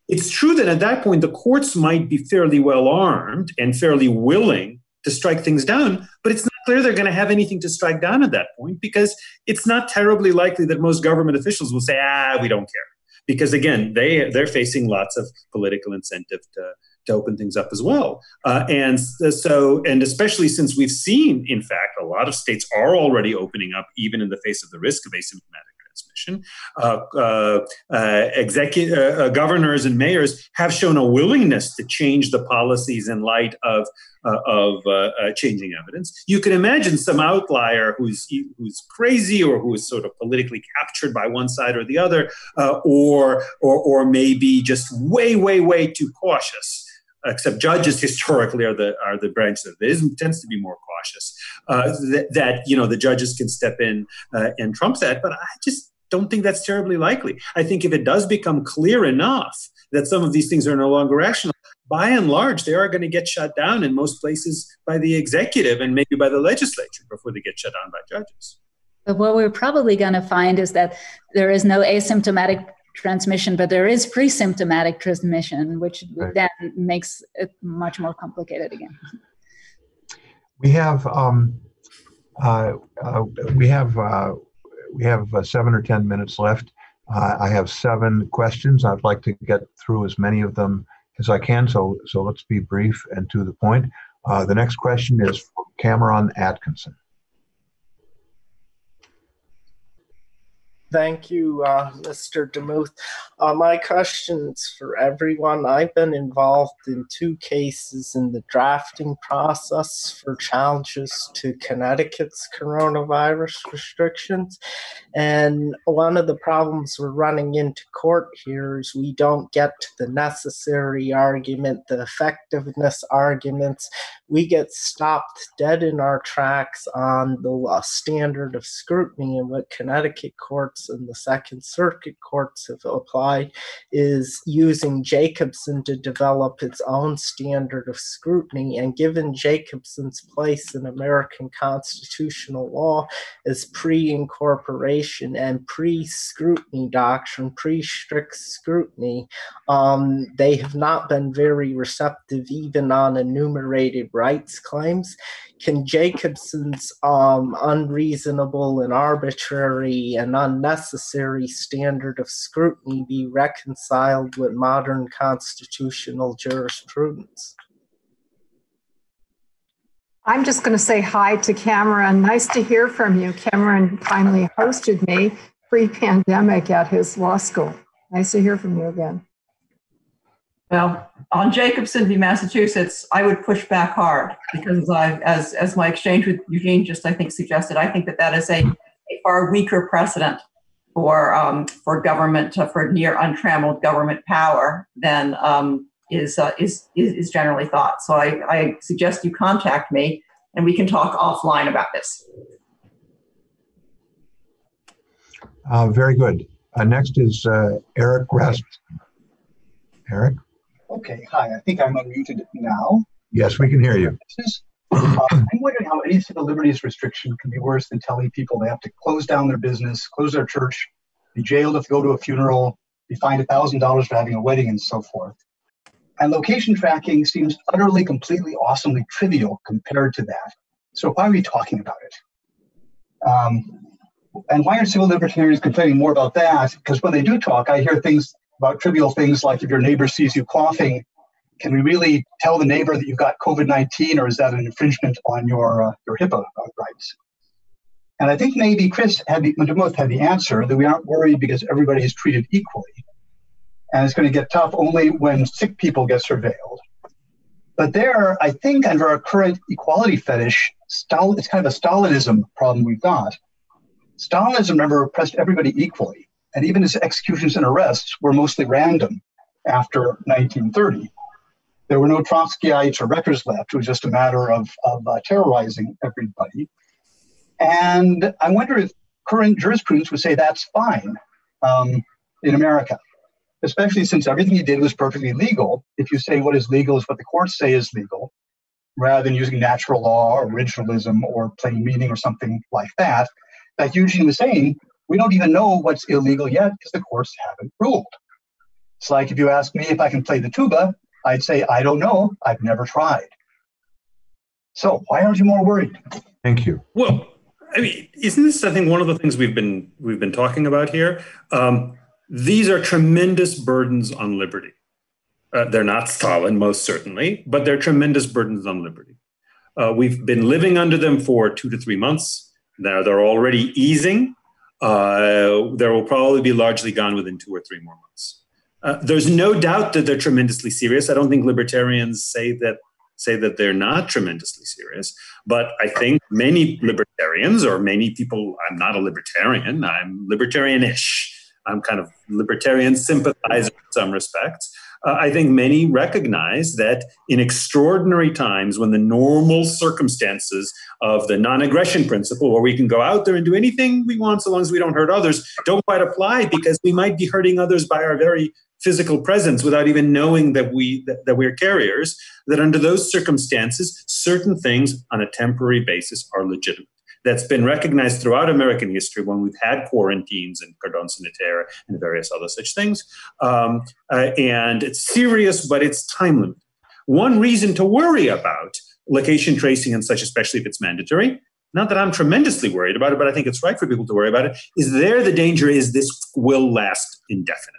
It's true that at that point, the courts might be fairly well armed and fairly willing to strike things down, but it's not clear they're going to have anything to strike down at that point, because it's not terribly likely that most government officials will say, ah, we don't care. Because again, they, they're facing lots of political incentive to, to open things up as well. Uh, and so, and especially since we've seen, in fact, a lot of states are already opening up, even in the face of the risk of asymptomatic transmission. Uh, uh, uh, execu- uh, uh, governors and mayors have shown a willingness to change the policies in light of, uh, of uh, uh, changing evidence. You can imagine some outlier who's, who's crazy or who is sort of politically captured by one side or the other, uh, or, or, or maybe just way, way, way too cautious. Except judges historically are the are the branch that is, tends to be more cautious. Uh, that, that you know the judges can step in uh, and trump that, but I just don't think that's terribly likely. I think if it does become clear enough that some of these things are no longer rational, by and large, they are going to get shut down in most places by the executive and maybe by the legislature before they get shut down by judges. But what we're probably going to find is that there is no asymptomatic transmission, but there is pre-symptomatic transmission, which right. Then makes it much more complicated again. We have um, uh, uh, we have uh, we have uh, seven or ten minutes left. Uh, I have seven questions. I'd like to get through as many of them as I can. So so let's be brief and to the point. Uh, the next question is from Cameron Atkinson. Thank you, uh, Mister DeMuth. Uh, my question's for everyone. I've been involved in two cases in the drafting process for challenges to Connecticut's coronavirus restrictions. And one of the problems we're running into court here is we don't get to the necessary argument, the effectiveness arguments. We get stopped dead in our tracks on the uh, standard of scrutiny, and what Connecticut courts and the Second Circuit courts have applied is using Jacobson to develop its own standard of scrutiny. And given Jacobson's place in American constitutional law as pre-incorporation and pre-scrutiny doctrine, pre-strict scrutiny, um, they have not been very receptive even on enumerated rights claims. Can Jacobson's um, unreasonable and arbitrary and unnecessary standard of scrutiny be reconciled with modern constitutional jurisprudence? I'm just going to say hi to Cameron. Nice to hear from you. Cameron finally hosted me pre-pandemic at his law school. Nice to hear from you again. Well, on Jacobson v. Massachusetts, I would push back hard because I, as, as my exchange with Eugene just, I think, suggested, I think that that is a, a far weaker precedent for um, for government, uh, for near untrammeled government power than um, is, uh, is is is generally thought. So I, I suggest you contact me and we can talk offline about this. Uh, very good. Uh, next is uh, Eric Rasmussen. Eric? Okay, hi. I think I'm unmuted now. Yes, we can hear you. Uh, I'm wondering how any civil liberties restriction can be worse than telling people they have to close down their business, close their church, be jailed if they go to a funeral, be fined one thousand dollars for having a wedding, and so forth. And location tracking seems utterly, completely, awesomely trivial compared to that. So why are we talking about it? Um, and why are civil libertarians complaining more about that? Because when they do talk, I hear things about trivial things like, if your neighbor sees you coughing, can we really tell the neighbor that you've got COVID nineteen, or is that an infringement on your uh, your HIPAA rights? And I think maybe Chris had the, DeMuth had the answer, that we aren't worried because everybody is treated equally. And it's going to get tough only when sick people get surveilled. But there, I think under our current equality fetish, Stal- it's kind of a Stalinism problem we've got. Stalinism, remember, oppressed everybody equally. And even his executions and arrests were mostly random after nineteen thirty. There were no Trotskyites or wreckers left. It was just a matter of, of uh, terrorizing everybody. And I wonder if current jurisprudence would say that's fine um, in America, especially since everything he did was perfectly legal. If you say what is legal is what the courts say is legal, rather than using natural law or originalism or plain meaning or something like that, that Eugene was saying, we don't even know what's illegal yet because the courts haven't ruled. It's like if you ask me if I can play the tuba, I'd say, I don't know. I've never tried. So why aren't you more worried? Thank you. Well, I mean, isn't this, I think, one of the things we've been we've been talking about here? Um, these are tremendous burdens on liberty. Uh, they're not Stalin, most certainly, but they're tremendous burdens on liberty. Uh, we've been living under them for two to three months. Now they're already easing. Uh, there will probably be largely gone within two or three more months. Uh, there's no doubt that they're tremendously serious. I don't think libertarians say that say that they're not tremendously serious, but I think many libertarians, or many people, I'm not a libertarian, I'm libertarian-ish. I'm kind of libertarian sympathizer in some respects. Uh, I think many recognize that in extraordinary times, when the normal circumstances of the non-aggression principle, where we can go out there and do anything we want so long as we don't hurt others, don't quite apply, because we might be hurting others by our very physical presence without even knowing that we that, that we're carriers, that under those circumstances, certain things on a temporary basis are legitimate. That's been recognized throughout American history when we've had quarantines and cordon sanitaire and various other such things. Um, uh, and it's serious, but it's time limited. One reason to worry about location tracing and such, especially if it's mandatory, not that I'm tremendously worried about it, but I think it's right for people to worry about it, is there the danger is this will last indefinitely.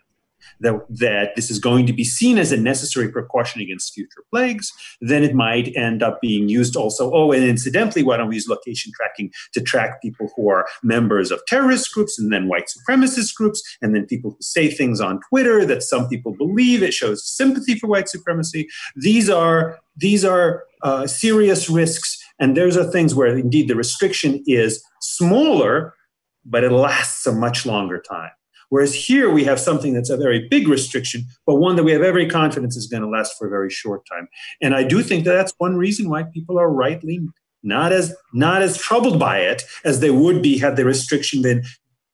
That, that this is going to be seen as a necessary precaution against future plagues, then it might end up being used also, oh, and incidentally, why don't we use location tracking to track people who are members of terrorist groups and then white supremacist groups, and then people who say things on Twitter that some people believe it shows sympathy for white supremacy. These are, these are uh, serious risks, and those are things where indeed the restriction is smaller, but it lasts a much longer time. Whereas here we have something that's a very big restriction, but one that we have every confidence is going to last for a very short time. And I do think that that's one reason why people are rightly not as not as troubled by it as they would be had the restriction been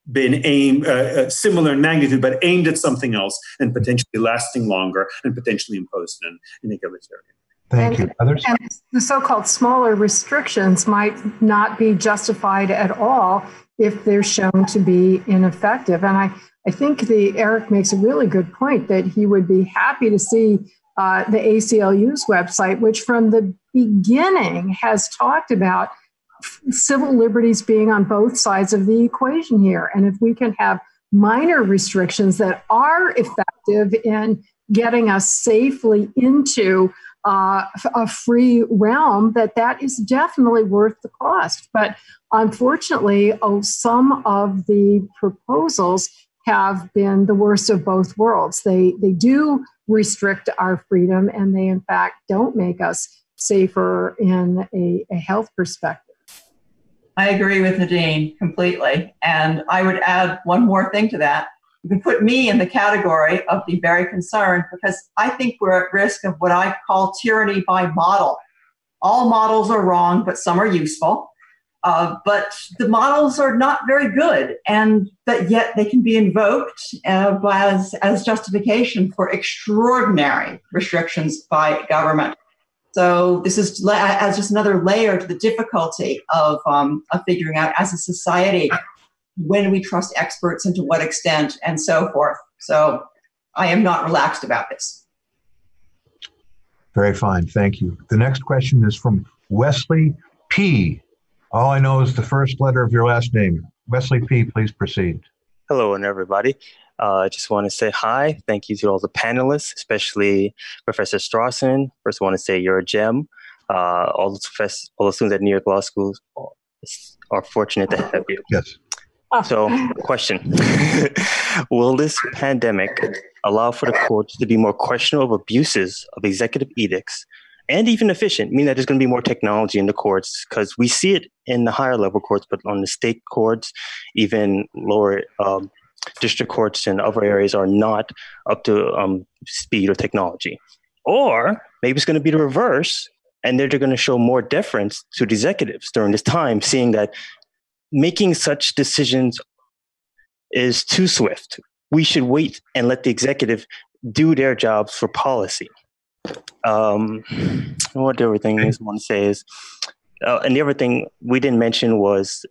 been aimed uh, similar in magnitude, but aimed at something else and potentially lasting longer and potentially imposed in an egalitarian. Thank and, you. Others? And the so-called smaller restrictions might not be justified at all if they're shown to be ineffective. And I, I think the Eric makes a really good point that he would be happy to see uh, the A C L U's website, which from the beginning has talked about civil liberties being on both sides of the equation here. And if we can have minor restrictions that are effective in getting us safely into Uh, a free realm, that that is definitely worth the cost. But unfortunately, oh, some of the proposals have been the worst of both worlds. They, they do restrict our freedom, and they, in fact, don't make us safer in a, a health perspective. I agree with Nadine completely. And I would add one more thing to that. You can put me in the category of the very concerned, because I think we're at risk of what I call tyranny by model. All models are wrong, but some are useful. Uh, but the models are not very good, and but yet they can be invoked uh, as, as justification for extraordinary restrictions by government. So this is la- as just another layer to the difficulty of, um, of figuring out as a society when we trust experts and to what extent and so forth. So I am not relaxed about this. Very fine, thank you. The next question is from Wesley P. All I know is the first letter of your last name. Wesley P., please proceed. Hello, everybody. Uh, I just want to say hi. Thank you to all the panelists, especially Professor Strossen. First, I want to say you're a gem. Uh, all, the professors, all the students at New York Law School are fortunate to have you. Yes. So, question. Will this pandemic allow for the courts to be more questionable of abuses of executive edicts and even efficient, meaning that there's going to be more technology in the courts? Because we see it in the higher level courts, but on the state courts, even lower um, district courts and other areas are not up to um, speed or technology. Or maybe it's going to be the reverse, and they're going to show more deference to the executives during this time, seeing that making such decisions is too swift. We should wait and let the executive do their jobs for policy. Um, what the other thing I want to say is, uh, and the other thing we didn't mention was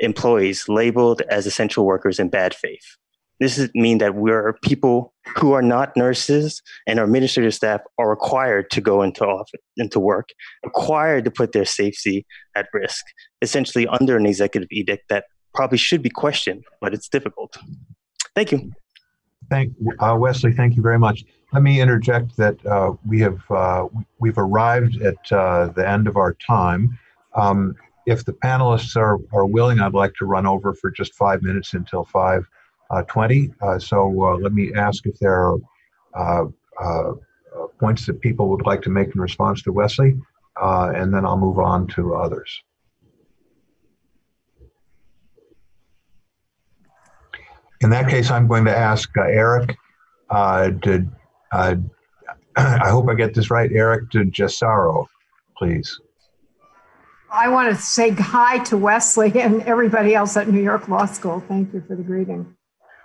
employees labeled as essential workers in bad faith. This is mean that we're people who are not nurses and our administrative staff are required to go into office, into work, required to put their safety at risk, essentially under an executive edict that probably should be questioned, but it's difficult. Thank you. Thank uh, Wesley. Thank you very much. Let me interject that uh, we have uh, we've arrived at uh, the end of our time. Um, if the panelists are are willing, I'd like to run over for just five minutes until five. Uh, twenty. Uh, so uh, let me ask if there are uh, uh, points that people would like to make in response to Wesley, uh, and then I'll move on to others. In that case, I'm going to ask uh, Eric. Uh, did uh, I hope I get this right? Eric DeGessaro, please. I want to say hi to Wesley and everybody else at New York Law School. Thank you for the greeting.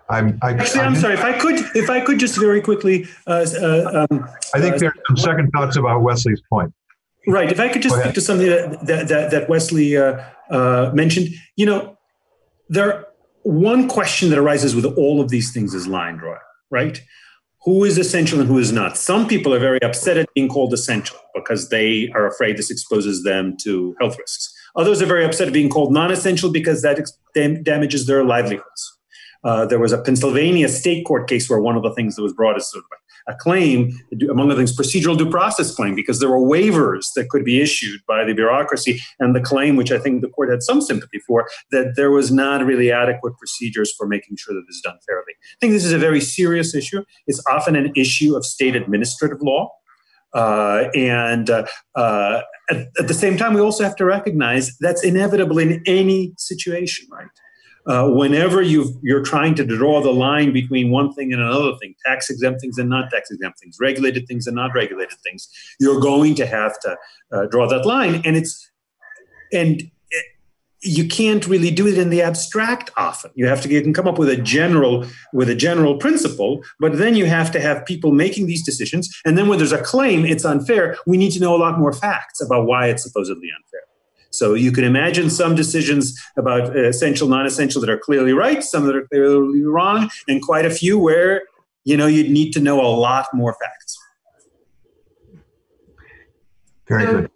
I'm, I, Actually, I'm, I'm sorry. If I could, if I could just very quickly. Uh, uh, um, I think uh, there are some second thoughts about Wesley's point. Right. If I could just speak to something that that that, that Wesley uh, uh, mentioned. You know, there one question that arises with all of these things is line drawing. Right? Who is essential and who is not? Some people are very upset at being called essential because they are afraid this exposes them to health risks. Others are very upset at being called non-essential because that ex dam damages their livelihoods. Uh, there was a Pennsylvania state court case where one of the things that was brought is sort of a claim, among other things, procedural due process claim, because there were waivers that could be issued by the bureaucracy, and the claim, which I think the court had some sympathy for, that there was not really adequate procedures for making sure that this is done fairly. I think this is a very serious issue. It's often an issue of state administrative law. Uh, and uh, uh, at, at the same time, we also have to recognize that's inevitable in any situation, right? Uh, whenever you've, you're trying to draw the line between one thing and another thing, tax-exempt things and not tax-exempt things, regulated things and not regulated things, you're going to have to uh, draw that line. And it's and it, you can't really do it in the abstract often. You have to you can come up with a general with a general principle, but then you have to have people making these decisions. And then when there's a claim, it's unfair. We need to know a lot more facts about why it's supposedly unfair. So you can imagine some decisions about essential, non-essential that are clearly right, some that are clearly wrong, and quite a few where, you know, you'd need to know a lot more facts. Very so, good.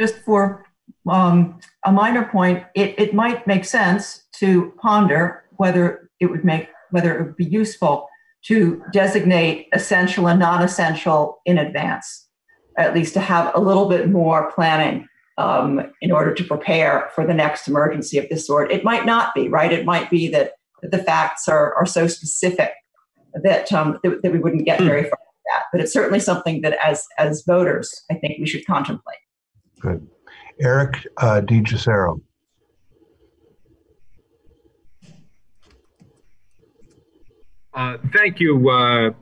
Just for um, a minor point, it, it might make sense to ponder whether it would make, whether it would be useful to designate essential and non-essential in advance, at least to have a little bit more planning. Um, in order to prepare for the next emergency of this sort. It might not be, right? It might be that, that the facts are, are so specific that, um, that, that we wouldn't get very far with that. But it's certainly something that as, as voters, I think we should contemplate. Good. Eric uh, DeGessaro. Uh, thank you, uh, uh,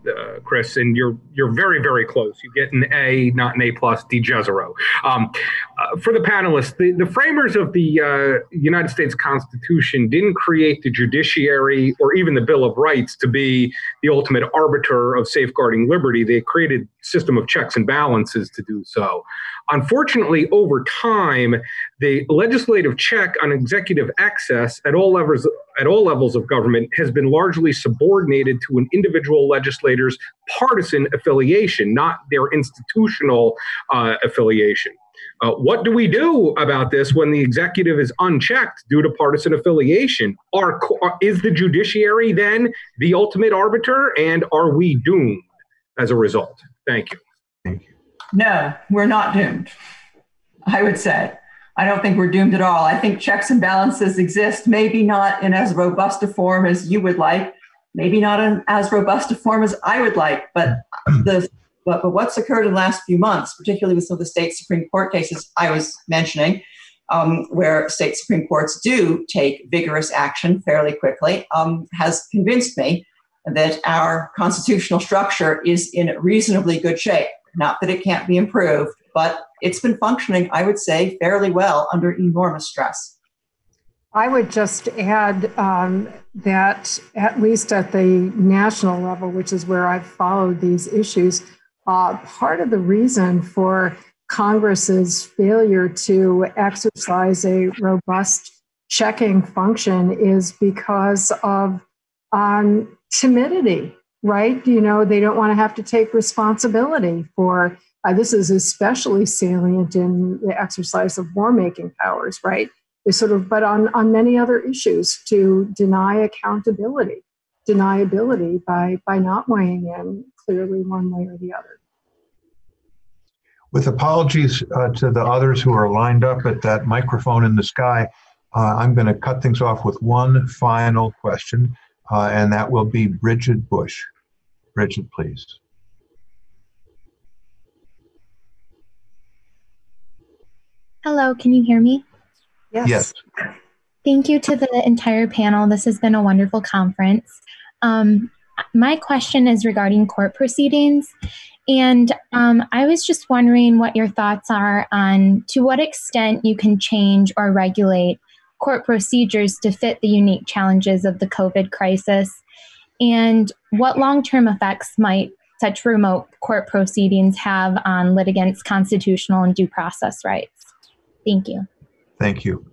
Chris, and you're you're very, very close. You get an A, not an A plus, DeGessaro. Um, uh, for the panelists, the, the framers of the uh, United States Constitution didn't create the judiciary or even the Bill of Rights to be the ultimate arbiter of safeguarding liberty. They created a system of checks and balances to do so. Unfortunately, over time, the legislative check on executive access at all levels at all levels of government has been largely subordinated to an individual legislator's partisan affiliation, not their institutional uh, affiliation. Uh, what do we do about this when the executive is unchecked due to partisan affiliation? Are, is the judiciary then the ultimate arbiter, and are we doomed as a result? Thank you. Thank you. No, we're not doomed, I would say. I don't think we're doomed at all. I think checks and balances exist, maybe not in as robust a form as you would like, maybe not in as robust a form as I would like, but the but, but what's occurred in the last few months, particularly with some of the state Supreme Court cases I was mentioning, um, where state Supreme Courts do take vigorous action fairly quickly, um, has convinced me that our constitutional structure is in reasonably good shape. Not that it can't be improved, but it's been functioning, I would say, fairly well under enormous stress. I would just add um, that, at least at the national level, which is where I've followed these issues, uh, part of the reason for Congress's failure to exercise a robust checking function is because of um, timidity, right? You know, they don't want to have to take responsibility for Uh, this is especially salient in the exercise of war-making powers, right? They sort of, but on, on many other issues, to deny accountability, deniability by, by not weighing in clearly one way or the other. With apologies uh, to the others who are lined up at that microphone in the sky, uh, I'm going to cut things off with one final question, uh, and that will be Bridget Bush. Bridget, please. Hello, can you hear me? Yes. Yes. Thank you to the entire panel. This has been a wonderful conference. Um, my question is regarding court proceedings. And um, I was just wondering what your thoughts are on to what extent you can change or regulate court procedures to fit the unique challenges of the COVID crisis, and what long-term effects might such remote court proceedings have on litigants' constitutional and due process rights. Thank you. Thank you.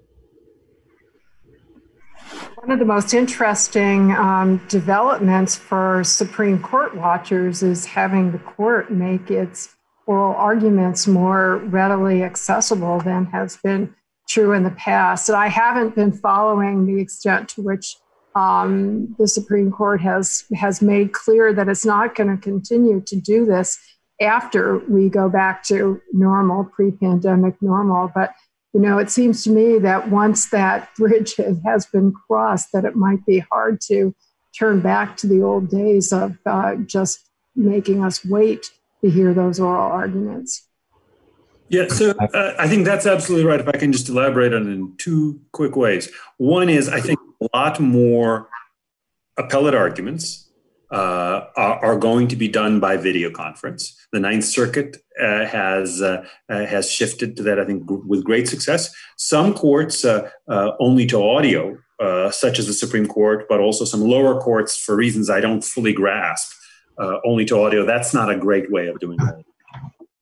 One of the most interesting um, developments for Supreme Court watchers is having the court make its oral arguments more readily accessible than has been true in the past. And I haven't been following the extent to which um, the Supreme Court has, has made clear that it's not going to continue to do this after we go back to normal, pre-pandemic normal. But, you know, it seems to me that once that bridge has been crossed, that it might be hard to turn back to the old days of uh, just making us wait to hear those oral arguments. Yeah, so uh, I think that's absolutely right. If I can just elaborate on it in two quick ways. One is, I think a lot more appellate arguments uh, are, are going to be done by video conference. The Ninth Circuit uh, has uh, uh, has shifted to that, I think, with great success. Some courts uh, uh, only to audio, uh, such as the Supreme Court, but also some lower courts, for reasons I don't fully grasp, uh, only to audio. That's not a great way of doing it.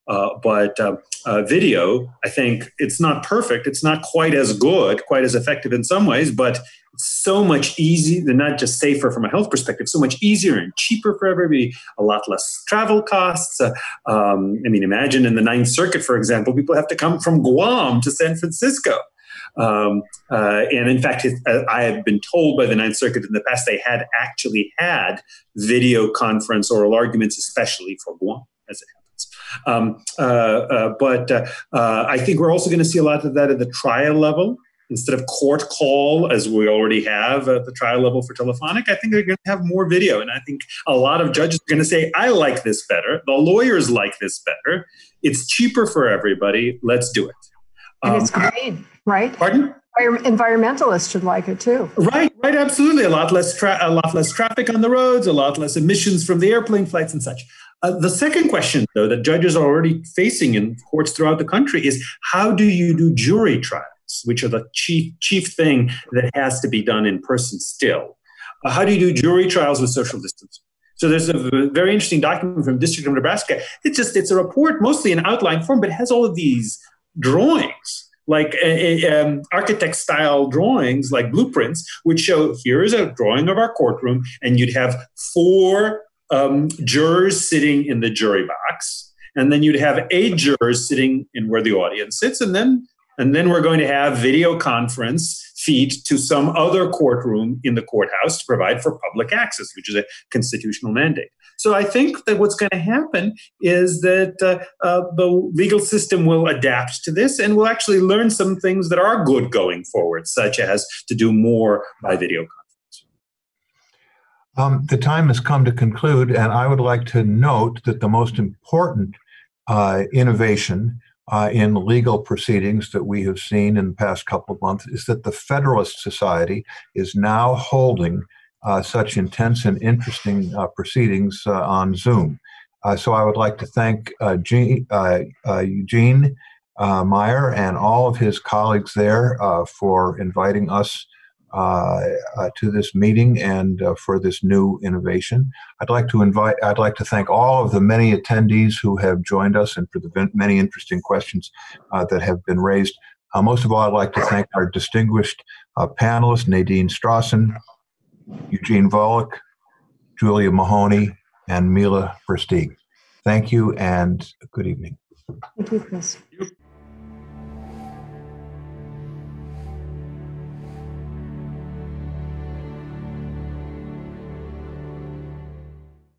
Uh, but uh, uh, video, I think it's not perfect. It's not quite as good, quite as effective in some ways, but it's so much easier. They're not just safer from a health perspective, so much easier and cheaper for everybody, a lot less travel costs. Uh, um, I mean, imagine in the Ninth Circuit, for example, people have to come from Guam to San Francisco. Um, uh, and in fact, I have been told by the Ninth Circuit in the past, they had actually had video conference oral arguments, especially for Guam, as it Um, uh, uh, but uh, uh, I think we're also going to see a lot of that at the trial level. Instead of court call, as we already have at the trial level for telephonic, I think they're going to have more video. And I think a lot of judges are going to say, I like this better. The lawyers like this better. It's cheaper for everybody. Let's do it. Um, and it's green, right? Pardon? Environmentalists should like it too. Right, right, absolutely. A lot less, tra- a lot less traffic on the roads, a lot less emissions from the airplane flights and such. Uh, the second question, though, that judges are already facing in courts throughout the country is, how do you do jury trials, which are the chief, chief thing that has to be done in person still? Uh, how do you do jury trials with social distancing? So there's a very interesting document from District of Nebraska. It's just, it's a report, mostly in outline form, but it has all of these drawings, like uh, um, architect-style drawings, like blueprints, which show, here is a drawing of our courtroom, and you'd have four Um, jurors sitting in the jury box, And then you'd have eight jurors sitting in where the audience sits. And then and then we're going to have video conference feed to some other courtroom in the courthouse to provide for public access, which is a constitutional mandate. So I think that what's going to happen is that uh, uh, the legal system will adapt to this, and we'll actually learn some things that are good going forward, such as to do more by video conference. Um, the time has come to conclude, and I would like to note that the most important uh, innovation Uh, in legal proceedings that we have seen in the past couple of months is that the Federalist Society is now holding uh, such intense and interesting uh, proceedings uh, on Zoom. Uh, so I would like to thank uh, G- uh, uh, Eugene uh, Meyer and all of his colleagues there uh, for inviting us uh, uh, to this meeting and uh, for this new innovation. I'd like to invite, I'd like to thank all of the many attendees who have joined us and for the many interesting questions uh, that have been raised. Uh, most of all, I'd like to thank our distinguished uh, panelists, Nadine Strossen, Eugene Volokh, Julia Mahoney, and Mila Versteeg. Thank you and good evening. Thank you, Chris.